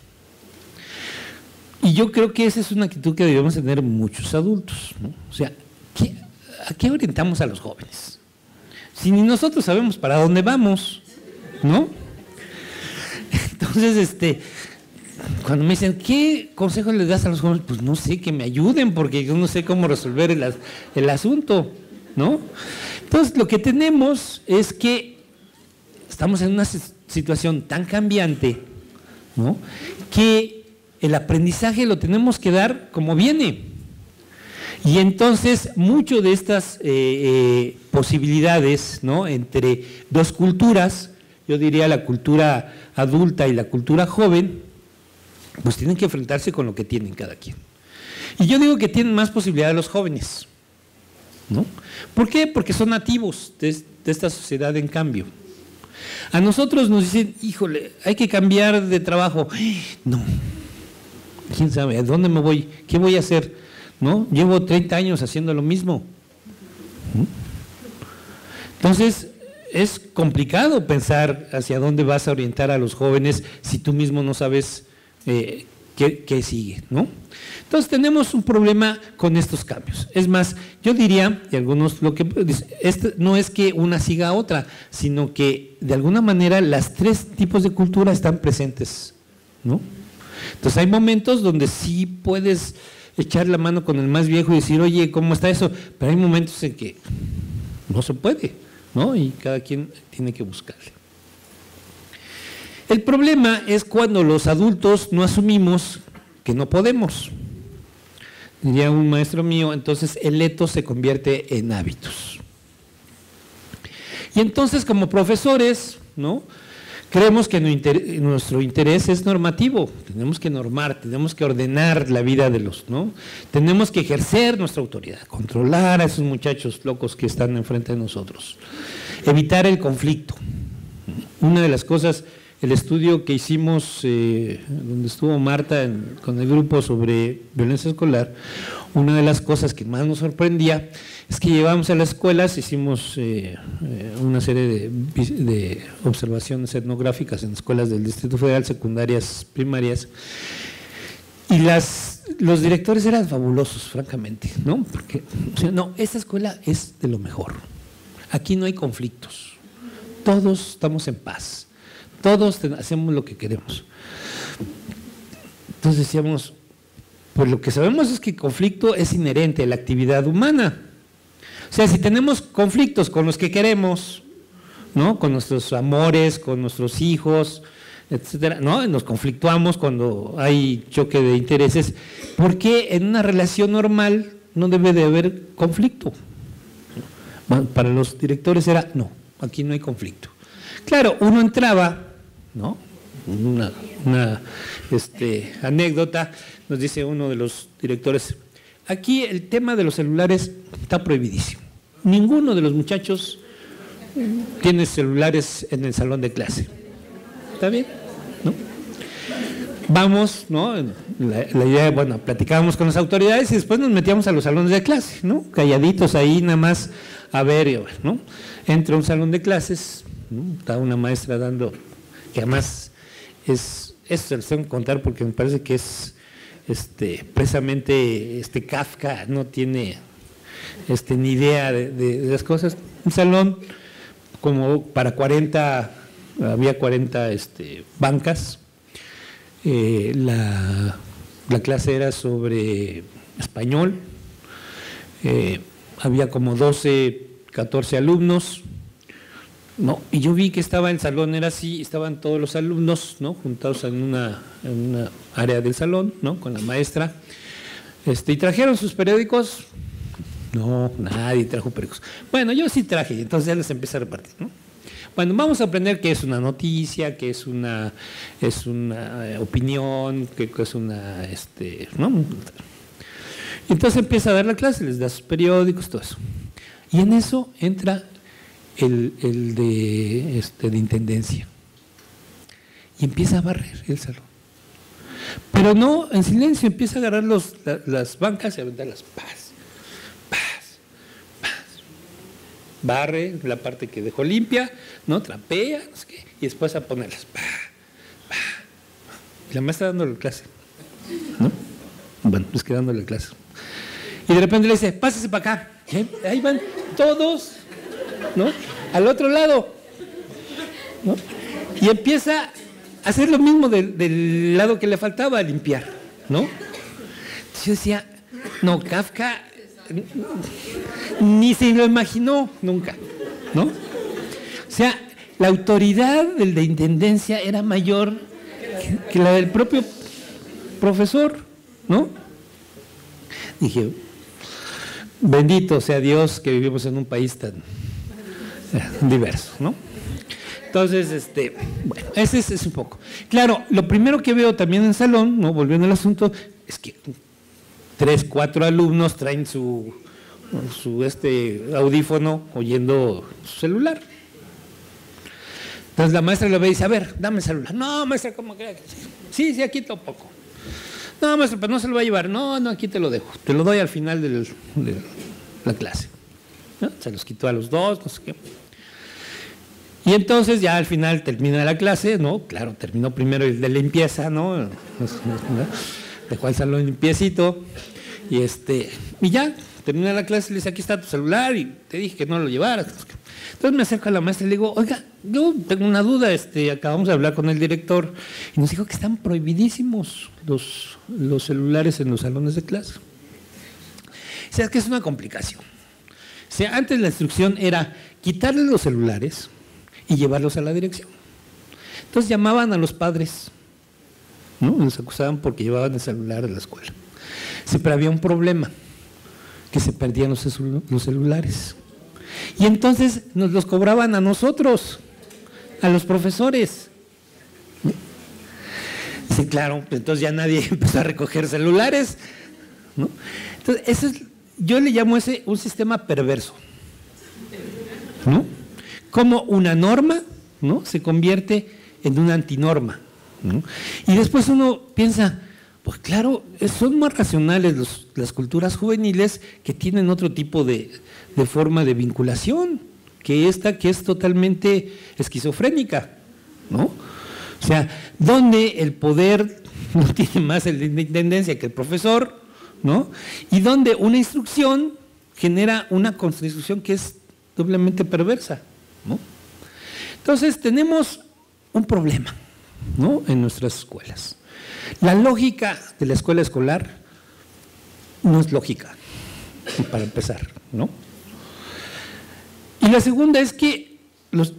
Y yo creo que esa es una actitud que debemos tener muchos adultos, ¿no? O sea, ¿qué, ¿a qué orientamos a los jóvenes? Si ni nosotros sabemos para dónde vamos, ¿no? Entonces, este, cuando me dicen, ¿qué consejos les das a los jóvenes? Pues no sé, que me ayuden, porque yo no sé cómo resolver el, el asunto, ¿no? Entonces, lo que tenemos es que estamos en una situación tan cambiante, ¿no?, que el aprendizaje lo tenemos que dar como viene. Y entonces, mucho de estas eh, eh, posibilidades, ¿no?, entre dos culturas, yo diría la cultura adulta y la cultura joven, pues tienen que enfrentarse con lo que tienen cada quien. Y yo digo que tienen más posibilidad los jóvenes, ¿no? ¿Por qué? Porque son nativos de, de esta sociedad en cambio. A nosotros nos dicen, híjole, hay que cambiar de trabajo. No, quién sabe, ¿a dónde me voy? ¿Qué voy a hacer? ¿No? Llevo treinta años haciendo lo mismo. Entonces, es complicado pensar hacia dónde vas a orientar a los jóvenes si tú mismo no sabes eh, qué, qué sigue, ¿no? Entonces, tenemos un problema con estos cambios. Es más, yo diría, y algunos lo que este, no es que una siga a otra, sino que de alguna manera las tres tipos de cultura están presentes, ¿no? Entonces, hay momentos donde sí puedes echar la mano con el más viejo y decir, oye, ¿cómo está eso? Pero hay momentos en que no se puede, ¿no? Y cada quien tiene que buscarle. El problema es cuando los adultos no asumimos que no podemos. Diría un maestro mío, entonces el etos se convierte en hábitos. Y entonces, como profesores, ¿no?, creemos que nuestro interés es normativo. Tenemos que normar, tenemos que ordenar la vida de los, ¿no? Tenemos que ejercer nuestra autoridad, controlar a esos muchachos locos que están enfrente de nosotros. Evitar el conflicto. Una de las cosas, el estudio que hicimos, eh, donde estuvo Marta en, con el grupo sobre violencia escolar, una de las cosas que más nos sorprendía es que llevamos a las escuelas, hicimos eh, eh, una serie de, de observaciones etnográficas en escuelas del Distrito Federal, secundarias, primarias, y las, los directores eran fabulosos, francamente, ¿no? Porque, o sea, no, esta escuela es de lo mejor, aquí no hay conflictos, todos estamos en paz. Todos hacemos lo que queremos. Entonces decíamos, pues lo que sabemos es que el conflicto es inherente a la actividad humana. O sea, si tenemos conflictos con los que queremos, ¿no?, con nuestros amores, con nuestros hijos, etcétera, ¿no?, nos conflictuamos cuando hay choque de intereses, ¿por qué en una relación normal no debe de haber conflicto? Bueno, para los directores era, no, aquí no hay conflicto. Claro, uno entraba, ¿no? Una, una este, anécdota, nos dice uno de los directores, aquí el tema de los celulares está prohibidísimo. Ninguno de los muchachos tiene celulares en el salón de clase. ¿Está bien? ¿No? Vamos, ¿no? La, la idea, bueno, platicábamos con las autoridades y después nos metíamos a los salones de clase, ¿no? Calladitos ahí nada más a ver y a ver, ¿no? Entra un salón de clases, ¿no? Está una maestra dando, que además es, esto se les tengo que contar porque me parece que es este, precisamente este Kafka no tiene este, ni idea de, de, de las cosas. Un salón como para cuarenta, había cuarenta este, bancas, eh, la, la clase era sobre español, eh, había como doce, catorce alumnos, no, y yo vi que estaba el salón, era así, estaban todos los alumnos, ¿no?, juntados en una, en una área del salón, ¿no?, con la maestra, este, y trajeron sus periódicos, no, nadie trajo periódicos, bueno, yo sí traje, entonces ya les empecé a repartir, ¿no? Bueno, vamos a aprender qué es una noticia, qué es una, es una opinión, qué es una, este, ¿no? Entonces empieza a dar la clase, les da sus periódicos, todo eso, y en eso entra El, el de, este, de intendencia y empieza a barrer el salón, pero no en silencio, empieza a agarrar los, la, las bancas y a aventarlas, paz, paz, paz, barre la parte que dejó limpia, no trapea, no sé qué, y después a ponerlas, paz, paz, y la maestra dándole clase, ¿no? Bueno, pues dándole clase, y de repente le dice, pásese para acá, ¿eh? Ahí van todos, ¿no?, al otro lado, ¿no? Y empieza hacer lo mismo de, del lado que le faltaba, limpiar, ¿no? Entonces yo decía, no, Kafka ni se lo imaginó nunca, ¿no? O sea, la autoridad del de intendencia era mayor que, que la del propio profesor, ¿no? Dije, bendito sea Dios que vivimos en un país tan diverso, ¿no? Entonces, este, bueno, ese es, es un poco. Claro, lo primero que veo también en el salón, ¿no? Volviendo al asunto, es que tres, cuatro alumnos traen su, su este audífono oyendo su celular. Entonces la maestra lo ve y dice, a ver, dame el celular. No, maestra, ¿cómo crees? Sí, sí, aquí tampoco. No, maestra, pues no se lo va a llevar. No, no, aquí te lo dejo. Te lo doy al final del, de la clase. ¿No? Se los quitó a los dos, no sé qué. Y entonces ya al final termina la clase, ¿no? Claro, terminó primero el de limpieza, ¿no? Dejó el salón limpiecito. Y, este, y ya, termina la clase, le dice, aquí está tu celular y te dije que no lo llevaras. Entonces me acerco a la maestra y le digo, oiga, yo tengo una duda, este, acabamos de hablar con el director y nos dijo que están prohibidísimos los, los celulares en los salones de clase. O sea, es que es una complicación. O sea, antes la instrucción era quitarle los celulares y llevarlos a la dirección. Entonces llamaban a los padres, ¿no? Los acusaban porque llevaban el celular a la escuela. Siempre había un problema, que se perdían los celulares. Y entonces nos los cobraban a nosotros, a los profesores. Sí, claro, pues entonces ya nadie empezó a recoger celulares, ¿no? Entonces, eso es, yo le llamo ese un sistema perverso, ¿no? Como una norma, ¿no?, se convierte en una antinorma, ¿no? Y después uno piensa, pues claro, son más racionales los, las culturas juveniles que tienen otro tipo de, de forma de vinculación que esta que es totalmente esquizofrénica, ¿no? O sea, donde el poder no tiene más el de intendencia que el profesor, ¿no? Y donde una instrucción genera una construcción que es doblemente perversa, ¿no? Entonces tenemos un problema, ¿no?, en nuestras escuelas. La lógica de la escuela escolar no es lógica, para empezar, ¿no? Y la segunda es que los,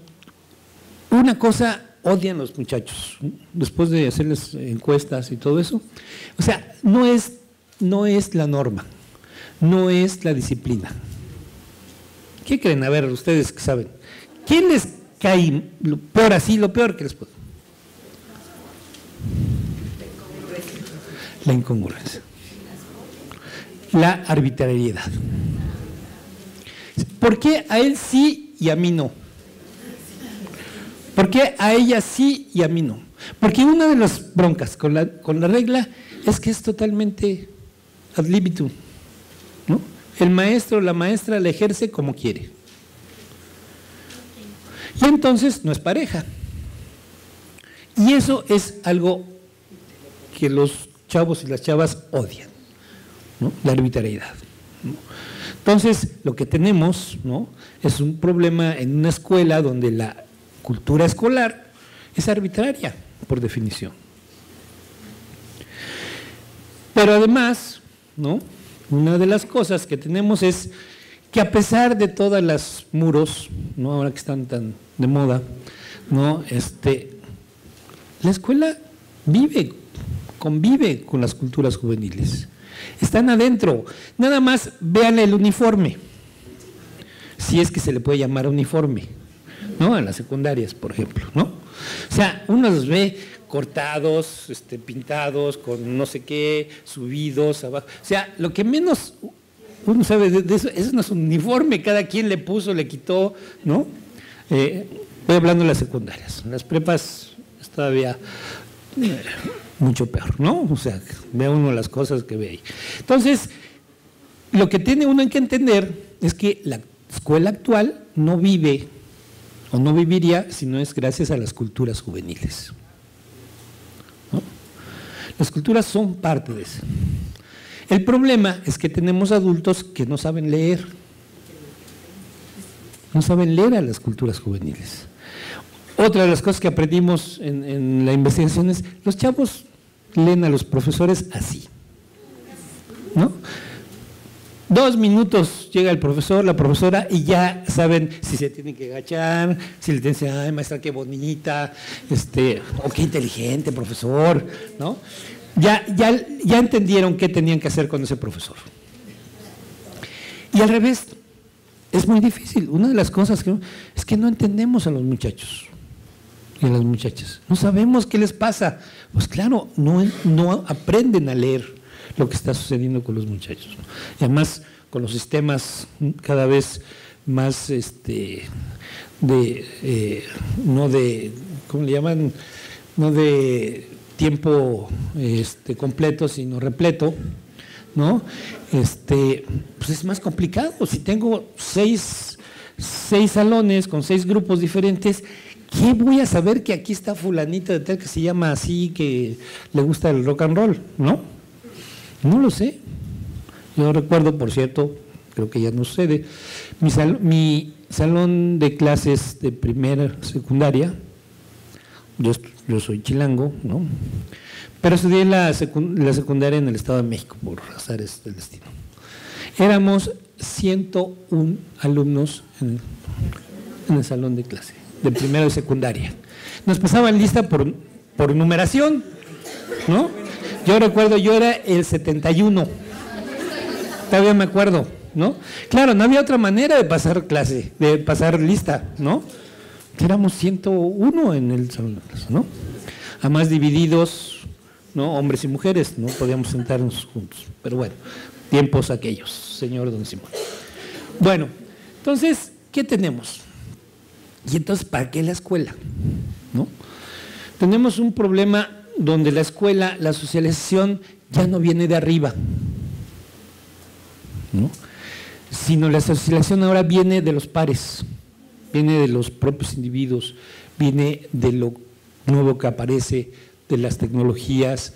una cosa odian los muchachos, ¿no?, después de hacerles encuestas y todo eso. O sea, no es, no es la norma, no es la disciplina. ¿Qué creen? A ver, ustedes que saben. ¿Qué les cae por así lo peor que les puede? La incongruencia. La arbitrariedad. ¿Por qué a él sí y a mí no? ¿Por qué a ella sí y a mí no? Porque una de las broncas con la, con la regla es que es totalmente ad libitum, ¿no? El maestro o la maestra la ejerce como quiere. Y entonces no es pareja. Y eso es algo que los chavos y las chavas odian, ¿no?, la arbitrariedad, ¿no? Entonces, lo que tenemos, ¿no?, es un problema en una escuela donde la cultura escolar es arbitraria, por definición. Pero además, ¿no?, una de las cosas que tenemos es que a pesar de todas las muros, ¿no?, ahora que están tan de moda, ¿no?, este, la escuela vive, convive con las culturas juveniles. Están adentro. Nada más vean el uniforme, si es que se le puede llamar uniforme, ¿no?, en las secundarias, por ejemplo, ¿no? O sea, uno los ve cortados, este, pintados, con no sé qué, subidos, abajo. O sea, lo que menos uno sabe de eso, eso no es un uniforme, cada quien le puso, le quitó, ¿no? Eh, voy hablando de las secundarias. En las prepas es todavía eh, mucho peor, ¿no? O sea, ve uno las cosas que ve ahí. Entonces, lo que tiene uno que entender es que la escuela actual no vive, o no viviría, si no es gracias a las culturas juveniles, ¿no? Las culturas son parte de eso. El problema es que tenemos adultos que no saben leer, no saben leer a las culturas juveniles. Otra de las cosas que aprendimos en, en la investigación es, los chavos leen a los profesores así, ¿no? Dos minutos llega el profesor, la profesora, y ya saben si se tienen que agachar, si le dicen, ay, maestra, qué bonita, este, o qué inteligente, profesor, ¿no? Ya, ya, ya entendieron qué tenían que hacer con ese profesor. Y al revés, es muy difícil. Una de las cosas que, es que no entendemos a los muchachos y a las muchachas. No sabemos qué les pasa. Pues claro, no, no aprenden a leer lo que está sucediendo con los muchachos. Y además, con los sistemas cada vez más, este, de, eh, no de, ¿cómo le llaman? No de tiempo este, completo, sino repleto, ¿no? Este, pues es más complicado. Si tengo seis, seis salones con seis grupos diferentes, ¿qué voy a saber que aquí está fulanita de tal que se llama así, que le gusta el rock and roll, ¿no? No lo sé. Yo recuerdo, por cierto, creo que ya no sucede, mi, sal, mi salón de clases de primera secundaria, yo, yo soy chilango, ¿no? Pero estudié la, secund la secundaria en el Estado de México, por azares del destino. Éramos ciento uno alumnos en, en el salón de clase, de primera y secundaria. Nos pasaban lista por, por numeración, ¿no? Yo recuerdo, yo era el setenta y uno, todavía me acuerdo, ¿no? Claro, no había otra manera de pasar clase, de pasar lista, ¿no? Éramos ciento uno en el salón de clase, ¿no? Además divididos, ¿no? Hombres y mujeres, ¿no? Podíamos sentarnos juntos, pero bueno, tiempos aquellos, señor don Simón. Bueno, entonces, ¿qué tenemos? Y entonces, ¿para qué la escuela? ¿No? Tenemos un problema donde la escuela, la socialización ya no viene de arriba, ¿no? Sino la socialización ahora viene de los pares, viene de los propios individuos, viene de lo nuevo que aparece, de las tecnologías,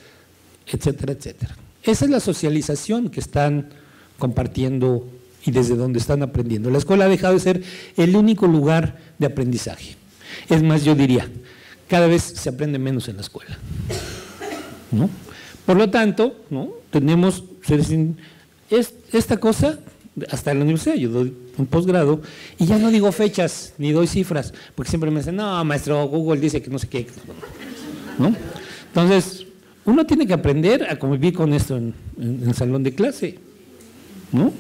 etcétera, etcétera. Esa es la socialización que están compartiendo y desde donde están aprendiendo. La escuela ha dejado de ser el único lugar de aprendizaje. Es más, yo diría, cada vez se aprende menos en la escuela, ¿no? Por lo tanto, ¿no? Tenemos esta cosa hasta en la universidad, yo doy un posgrado y ya no digo fechas ni doy cifras, porque siempre me dicen, no, maestro, Google dice que no sé qué, ¿no? Entonces, uno tiene que aprender a convivir con esto en, en, en el salón de clase, ¿no?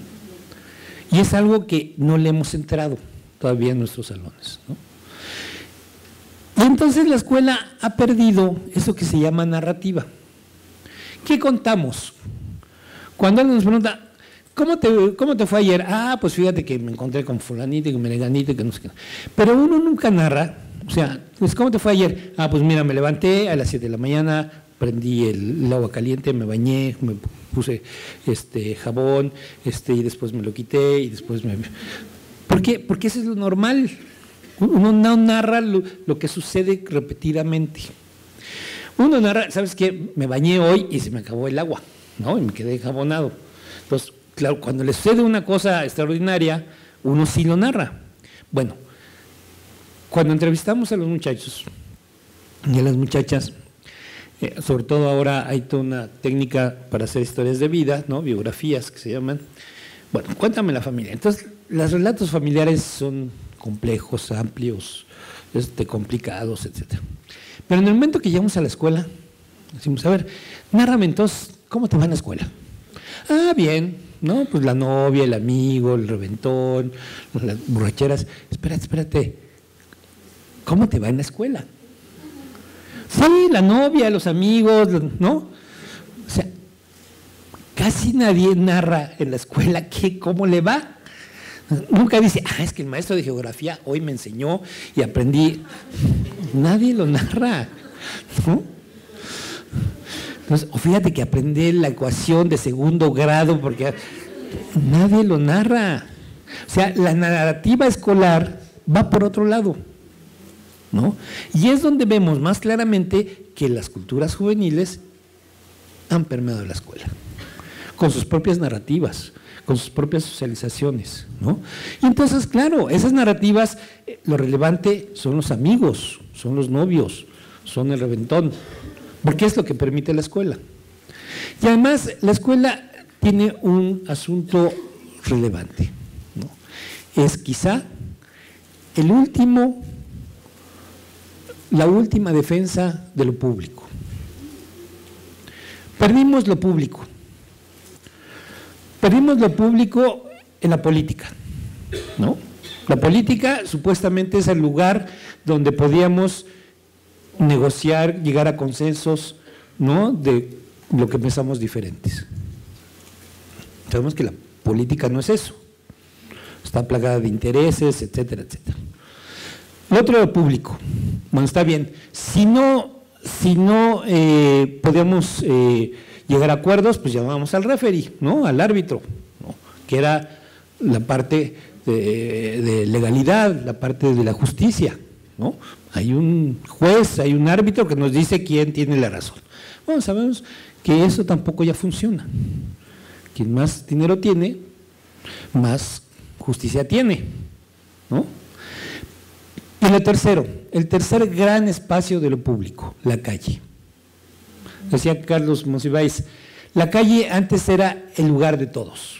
Y es algo que no le hemos entrado todavía en nuestros salones, ¿no? Y entonces la escuela ha perdido eso que se llama narrativa. ¿Qué contamos? Cuando alguien nos pregunta, ¿cómo te, cómo te fue ayer? Ah, pues fíjate que me encontré con fulanito y que me leganito y que no sé qué. Pero uno nunca narra, o sea, pues ¿cómo te fue ayer? Ah, pues mira, me levanté a las siete de la mañana, prendí el, el agua caliente, me bañé, me puse este jabón, este y después me lo quité y después me... ¿Por qué? Porque eso es lo normal. Uno no narra lo, lo que sucede repetidamente. Uno narra, ¿sabes qué? Me bañé hoy y se me acabó el agua, ¿no? Y me quedé jabonado. Entonces, claro, cuando le sucede una cosa extraordinaria, uno sí lo narra. Bueno, cuando entrevistamos a los muchachos y a las muchachas, eh, sobre todo ahora hay toda una técnica para hacer historias de vida, ¿no? Biografías que se llaman. Bueno, cuéntame la familia. Entonces, los relatos familiares son complejos, amplios, este, complicados, etcétera. Pero en el momento que llegamos a la escuela, decimos, a ver, nárrame entonces, ¿cómo te va en la escuela? Ah, bien, ¿no? Pues la novia, el amigo, el reventón, las borracheras. Espérate, espérate, ¿cómo te va en la escuela? Sí, la novia, los amigos, ¿no? O sea, casi nadie narra en la escuela que cómo le va. Nunca dice, ah, es que el maestro de geografía hoy me enseñó y aprendí. Nadie lo narra, ¿no? Entonces, o fíjate que aprendí la ecuación de segundo grado, porque nadie lo narra. O sea, la narrativa escolar va por otro lado, ¿no? Y es donde vemos más claramente que las culturas juveniles han permeado la escuela. con sus propias narrativas, con sus propias socializaciones, ¿no? Y entonces, claro, esas narrativas, lo relevante son los amigos, son los novios, son el reventón, porque es lo que permite la escuela. Y además, la escuela tiene un asunto relevante, ¿no? Es quizá el último, la última defensa de lo público. Perdimos lo público, perdimos lo público en la política, ¿no? La política supuestamente es el lugar donde podíamos negociar, llegar a consensos, ¿no?, de lo que pensamos diferentes. Sabemos que la política no es eso, está plagada de intereses, etcétera, etcétera. Lo otro, lo público. Bueno, está bien, si no, si no eh, podíamos eh, llegar a acuerdos, pues llamábamos al referee, ¿no?, al árbitro, ¿no?, que era la parte de, de legalidad, la parte de la justicia, ¿no? Hay un juez, hay un árbitro que nos dice quién tiene la razón. Bueno, sabemos que eso tampoco ya funciona. Quien más dinero tiene, más justicia tiene, ¿no? Y lo tercero, el tercer gran espacio de lo público, la calle. Decía Carlos Monsiváis, la calle antes era el lugar de todos,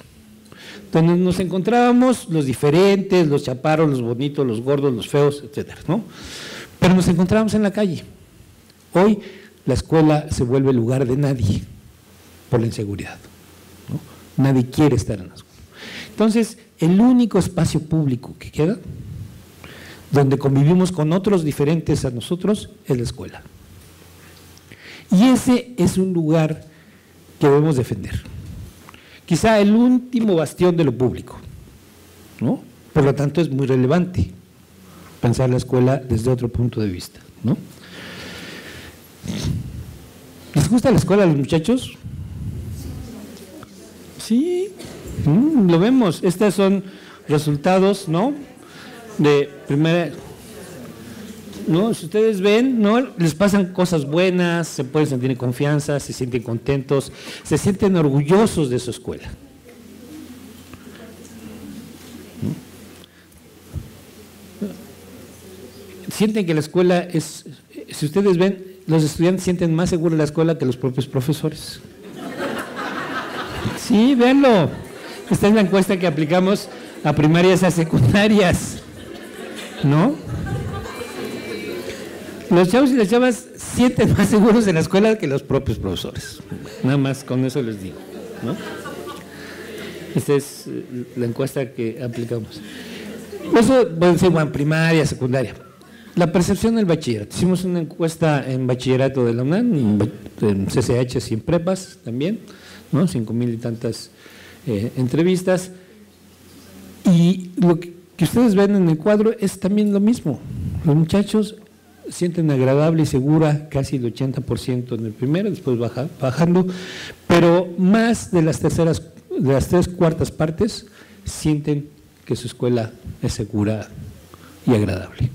donde nos encontrábamos los diferentes, los chaparros, los bonitos, los gordos, los feos, etcétera, ¿no? Pero nos encontrábamos en la calle. Hoy la escuela se vuelve el lugar de nadie por la inseguridad, ¿no? Nadie quiere estar en la escuela. Entonces, el único espacio público que queda, donde convivimos con otros diferentes a nosotros, es la escuela. Y ese es un lugar que debemos defender. Quizá el último bastión de lo público, ¿no? Por lo tanto, es muy relevante pensar la escuela desde otro punto de vista, ¿no? ¿Les gusta la escuela a los muchachos? Sí, mm, lo vemos. Estos son resultados, ¿no?, de primera, ¿no? Si ustedes ven, ¿no?, les pasan cosas buenas, se pueden sentir en confianza, se sienten contentos, se sienten orgullosos de su escuela. Sienten que la escuela es, si ustedes ven, los estudiantes sienten más seguros la escuela que los propios profesores. Sí, véanlo. Esta es la encuesta que aplicamos a primarias y a secundarias, ¿no? Los chavos y las chavas sienten más seguros en la escuela que los propios profesores. Nada más con eso les digo, ¿no? Esta es la encuesta que aplicamos. Eso puede ser en primaria, secundaria. La percepción del bachillerato. Hicimos una encuesta en bachillerato de la UNAM, en C C H y en prepas también, ¿no? Cinco mil y tantas eh, entrevistas. Y lo que que ustedes ven en el cuadro es también lo mismo. Los muchachos sienten agradable y segura casi el ochenta por ciento en el primero, después baja, bajando, pero más de las terceras, de las tres cuartas partes sienten que su escuela es segura y agradable.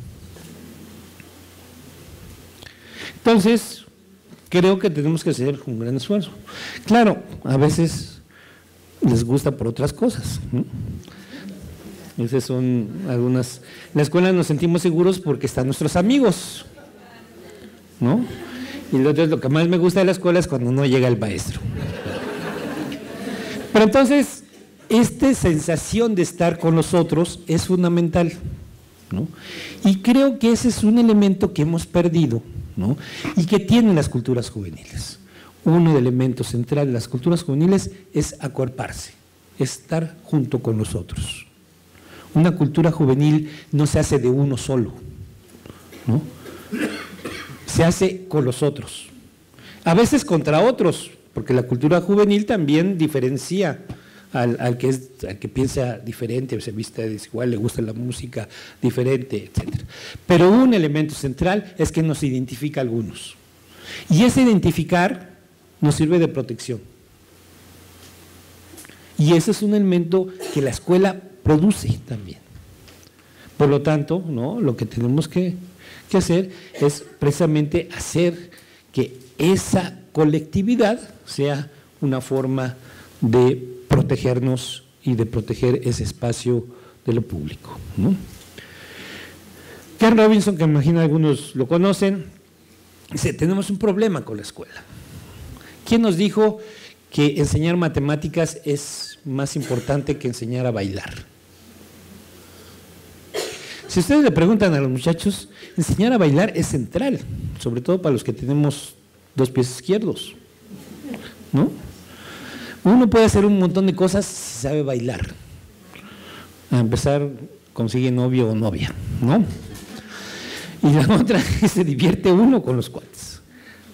Entonces, creo que tenemos que hacer un gran esfuerzo. Claro, a veces les gusta por otras cosas, ¿no? Esas son algunas. En la escuela nos sentimos seguros porque están nuestros amigos, ¿no? Y lo otro es lo que más me gusta de la escuela es cuando no llega el maestro. Pero entonces, esta sensación de estar con los otros es fundamental, ¿no? Y creo que ese es un elemento que hemos perdido, ¿no? Y que tienen las culturas juveniles. Uno de los elementos centrales de las culturas juveniles es acuerparse, estar junto con los otros. Una cultura juvenil no se hace de uno solo, ¿no? Se hace con los otros, a veces contra otros, porque la cultura juvenil también diferencia al, al, que, es, al que piensa diferente, se viste desigual, le gusta la música diferente, etcétera. Pero un elemento central es que nos identifica a algunos, y ese identificar nos sirve de protección. Y ese es un elemento que la escuela produce también. Por lo tanto, ¿no?, lo que tenemos que, que hacer es precisamente hacer que esa colectividad sea una forma de protegernos y de proteger ese espacio de lo público, ¿no? Ken Robinson, que imagino algunos lo conocen, dice, tenemos un problema con la escuela. ¿Quién nos dijo que enseñar matemáticas es más importante que enseñar a bailar? Si ustedes le preguntan a los muchachos, enseñar a bailar es central, sobre todo para los que tenemos dos pies izquierdos, ¿no? Uno puede hacer un montón de cosas si sabe bailar. A empezar, consigue novio o novia, ¿no? Y la otra es que se divierte uno con los cuates,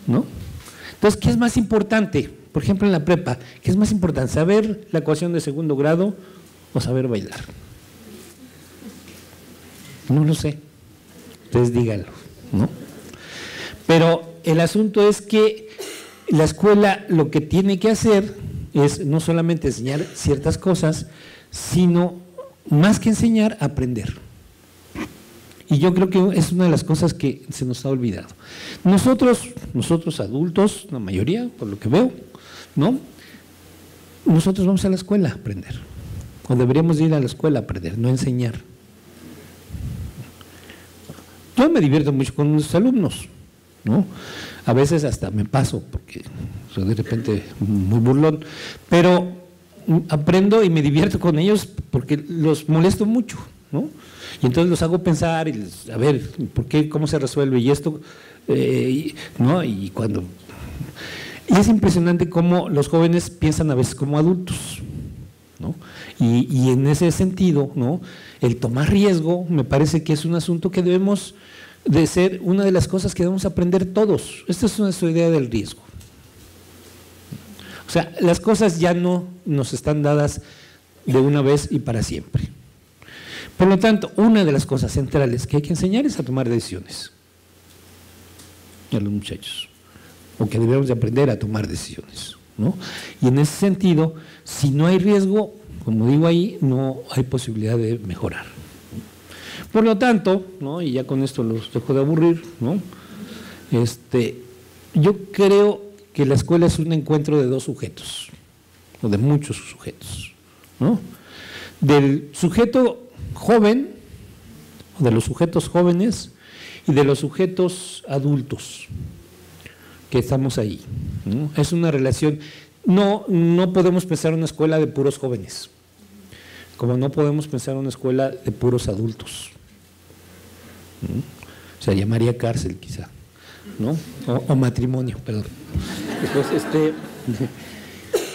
¿no? Entonces, ¿qué es más importante? Por ejemplo, en la prepa, ¿qué es más importante? ¿Saber la ecuación de segundo grado o saber bailar? No lo sé. Ustedes díganlo, ¿no? Pero el asunto es que la escuela lo que tiene que hacer es no solamente enseñar ciertas cosas, sino más que enseñar, aprender. Y yo creo que es una de las cosas que se nos ha olvidado. Nosotros, nosotros adultos, la mayoría, por lo que veo, ¿no? Nosotros vamos a la escuela a aprender, o deberíamos ir a la escuela a aprender, no a enseñar. Yo me divierto mucho con mis alumnos, ¿no? A veces hasta me paso, porque soy de repente muy burlón, pero aprendo y me divierto con ellos porque los molesto mucho, ¿no? Y entonces los hago pensar, y les, a ver, ¿por qué? ¿Cómo se resuelve? Y esto, eh, y, ¿no? Y cuando… Y es impresionante cómo los jóvenes piensan a veces como adultos, ¿no? Y, y en ese sentido, ¿no? El tomar riesgo me parece que es un asunto que debemos de ser una de las cosas que debemos aprender todos. Esta es nuestra idea del riesgo. O sea, las cosas ya no nos están dadas de una vez y para siempre. Por lo tanto, una de las cosas centrales que hay que enseñar es a tomar decisiones a los muchachos, o que debemos de aprender a tomar decisiones, ¿no? Y en ese sentido, si no hay riesgo, como digo ahí, no hay posibilidad de mejorar. Por lo tanto, ¿no? Y ya con esto los dejo de aburrir, ¿no? Este, yo creo que la escuela es un encuentro de dos sujetos, o de muchos sujetos, ¿no? Del sujeto joven, de los sujetos jóvenes y de los sujetos adultos que estamos ahí, ¿no? Es una relación, no, no podemos pensar una escuela de puros jóvenes, como no podemos pensar una escuela de puros adultos, ¿no? Se llamaría cárcel quizá, ¿no? O, o matrimonio, perdón. Entonces, este,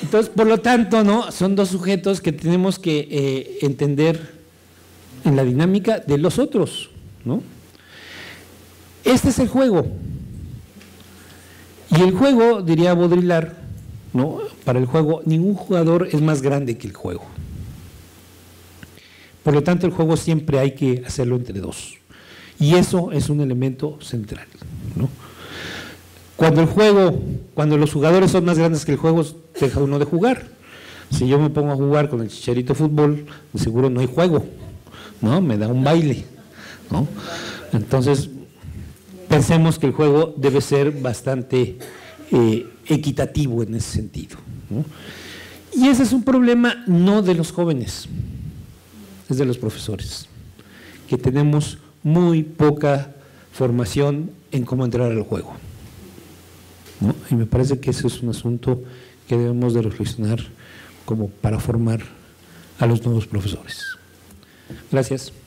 entonces, por lo tanto, ¿no? Son dos sujetos que tenemos que eh, entender en la dinámica de los otros, ¿no? Este es el juego. Y el juego, diría Baudrillard, ¿no? Para el juego, ningún jugador es más grande que el juego. Por lo tanto, el juego siempre hay que hacerlo entre dos. Y eso es un elemento central, ¿no? Cuando el juego, cuando los jugadores son más grandes que el juego, deja uno de jugar. Si yo me pongo a jugar con el Chicharito fútbol, seguro no hay juego, ¿no? Me da un baile, ¿no? Entonces, pensemos que el juego debe ser bastante eh, equitativo en ese sentido, ¿no? Y ese es un problema no de los jóvenes, es de los profesores, que tenemos muy poca formación en cómo entrar al juego, ¿no? Y me parece que ese es un asunto que debemos de reflexionar como para formar a los nuevos profesores. Gracias.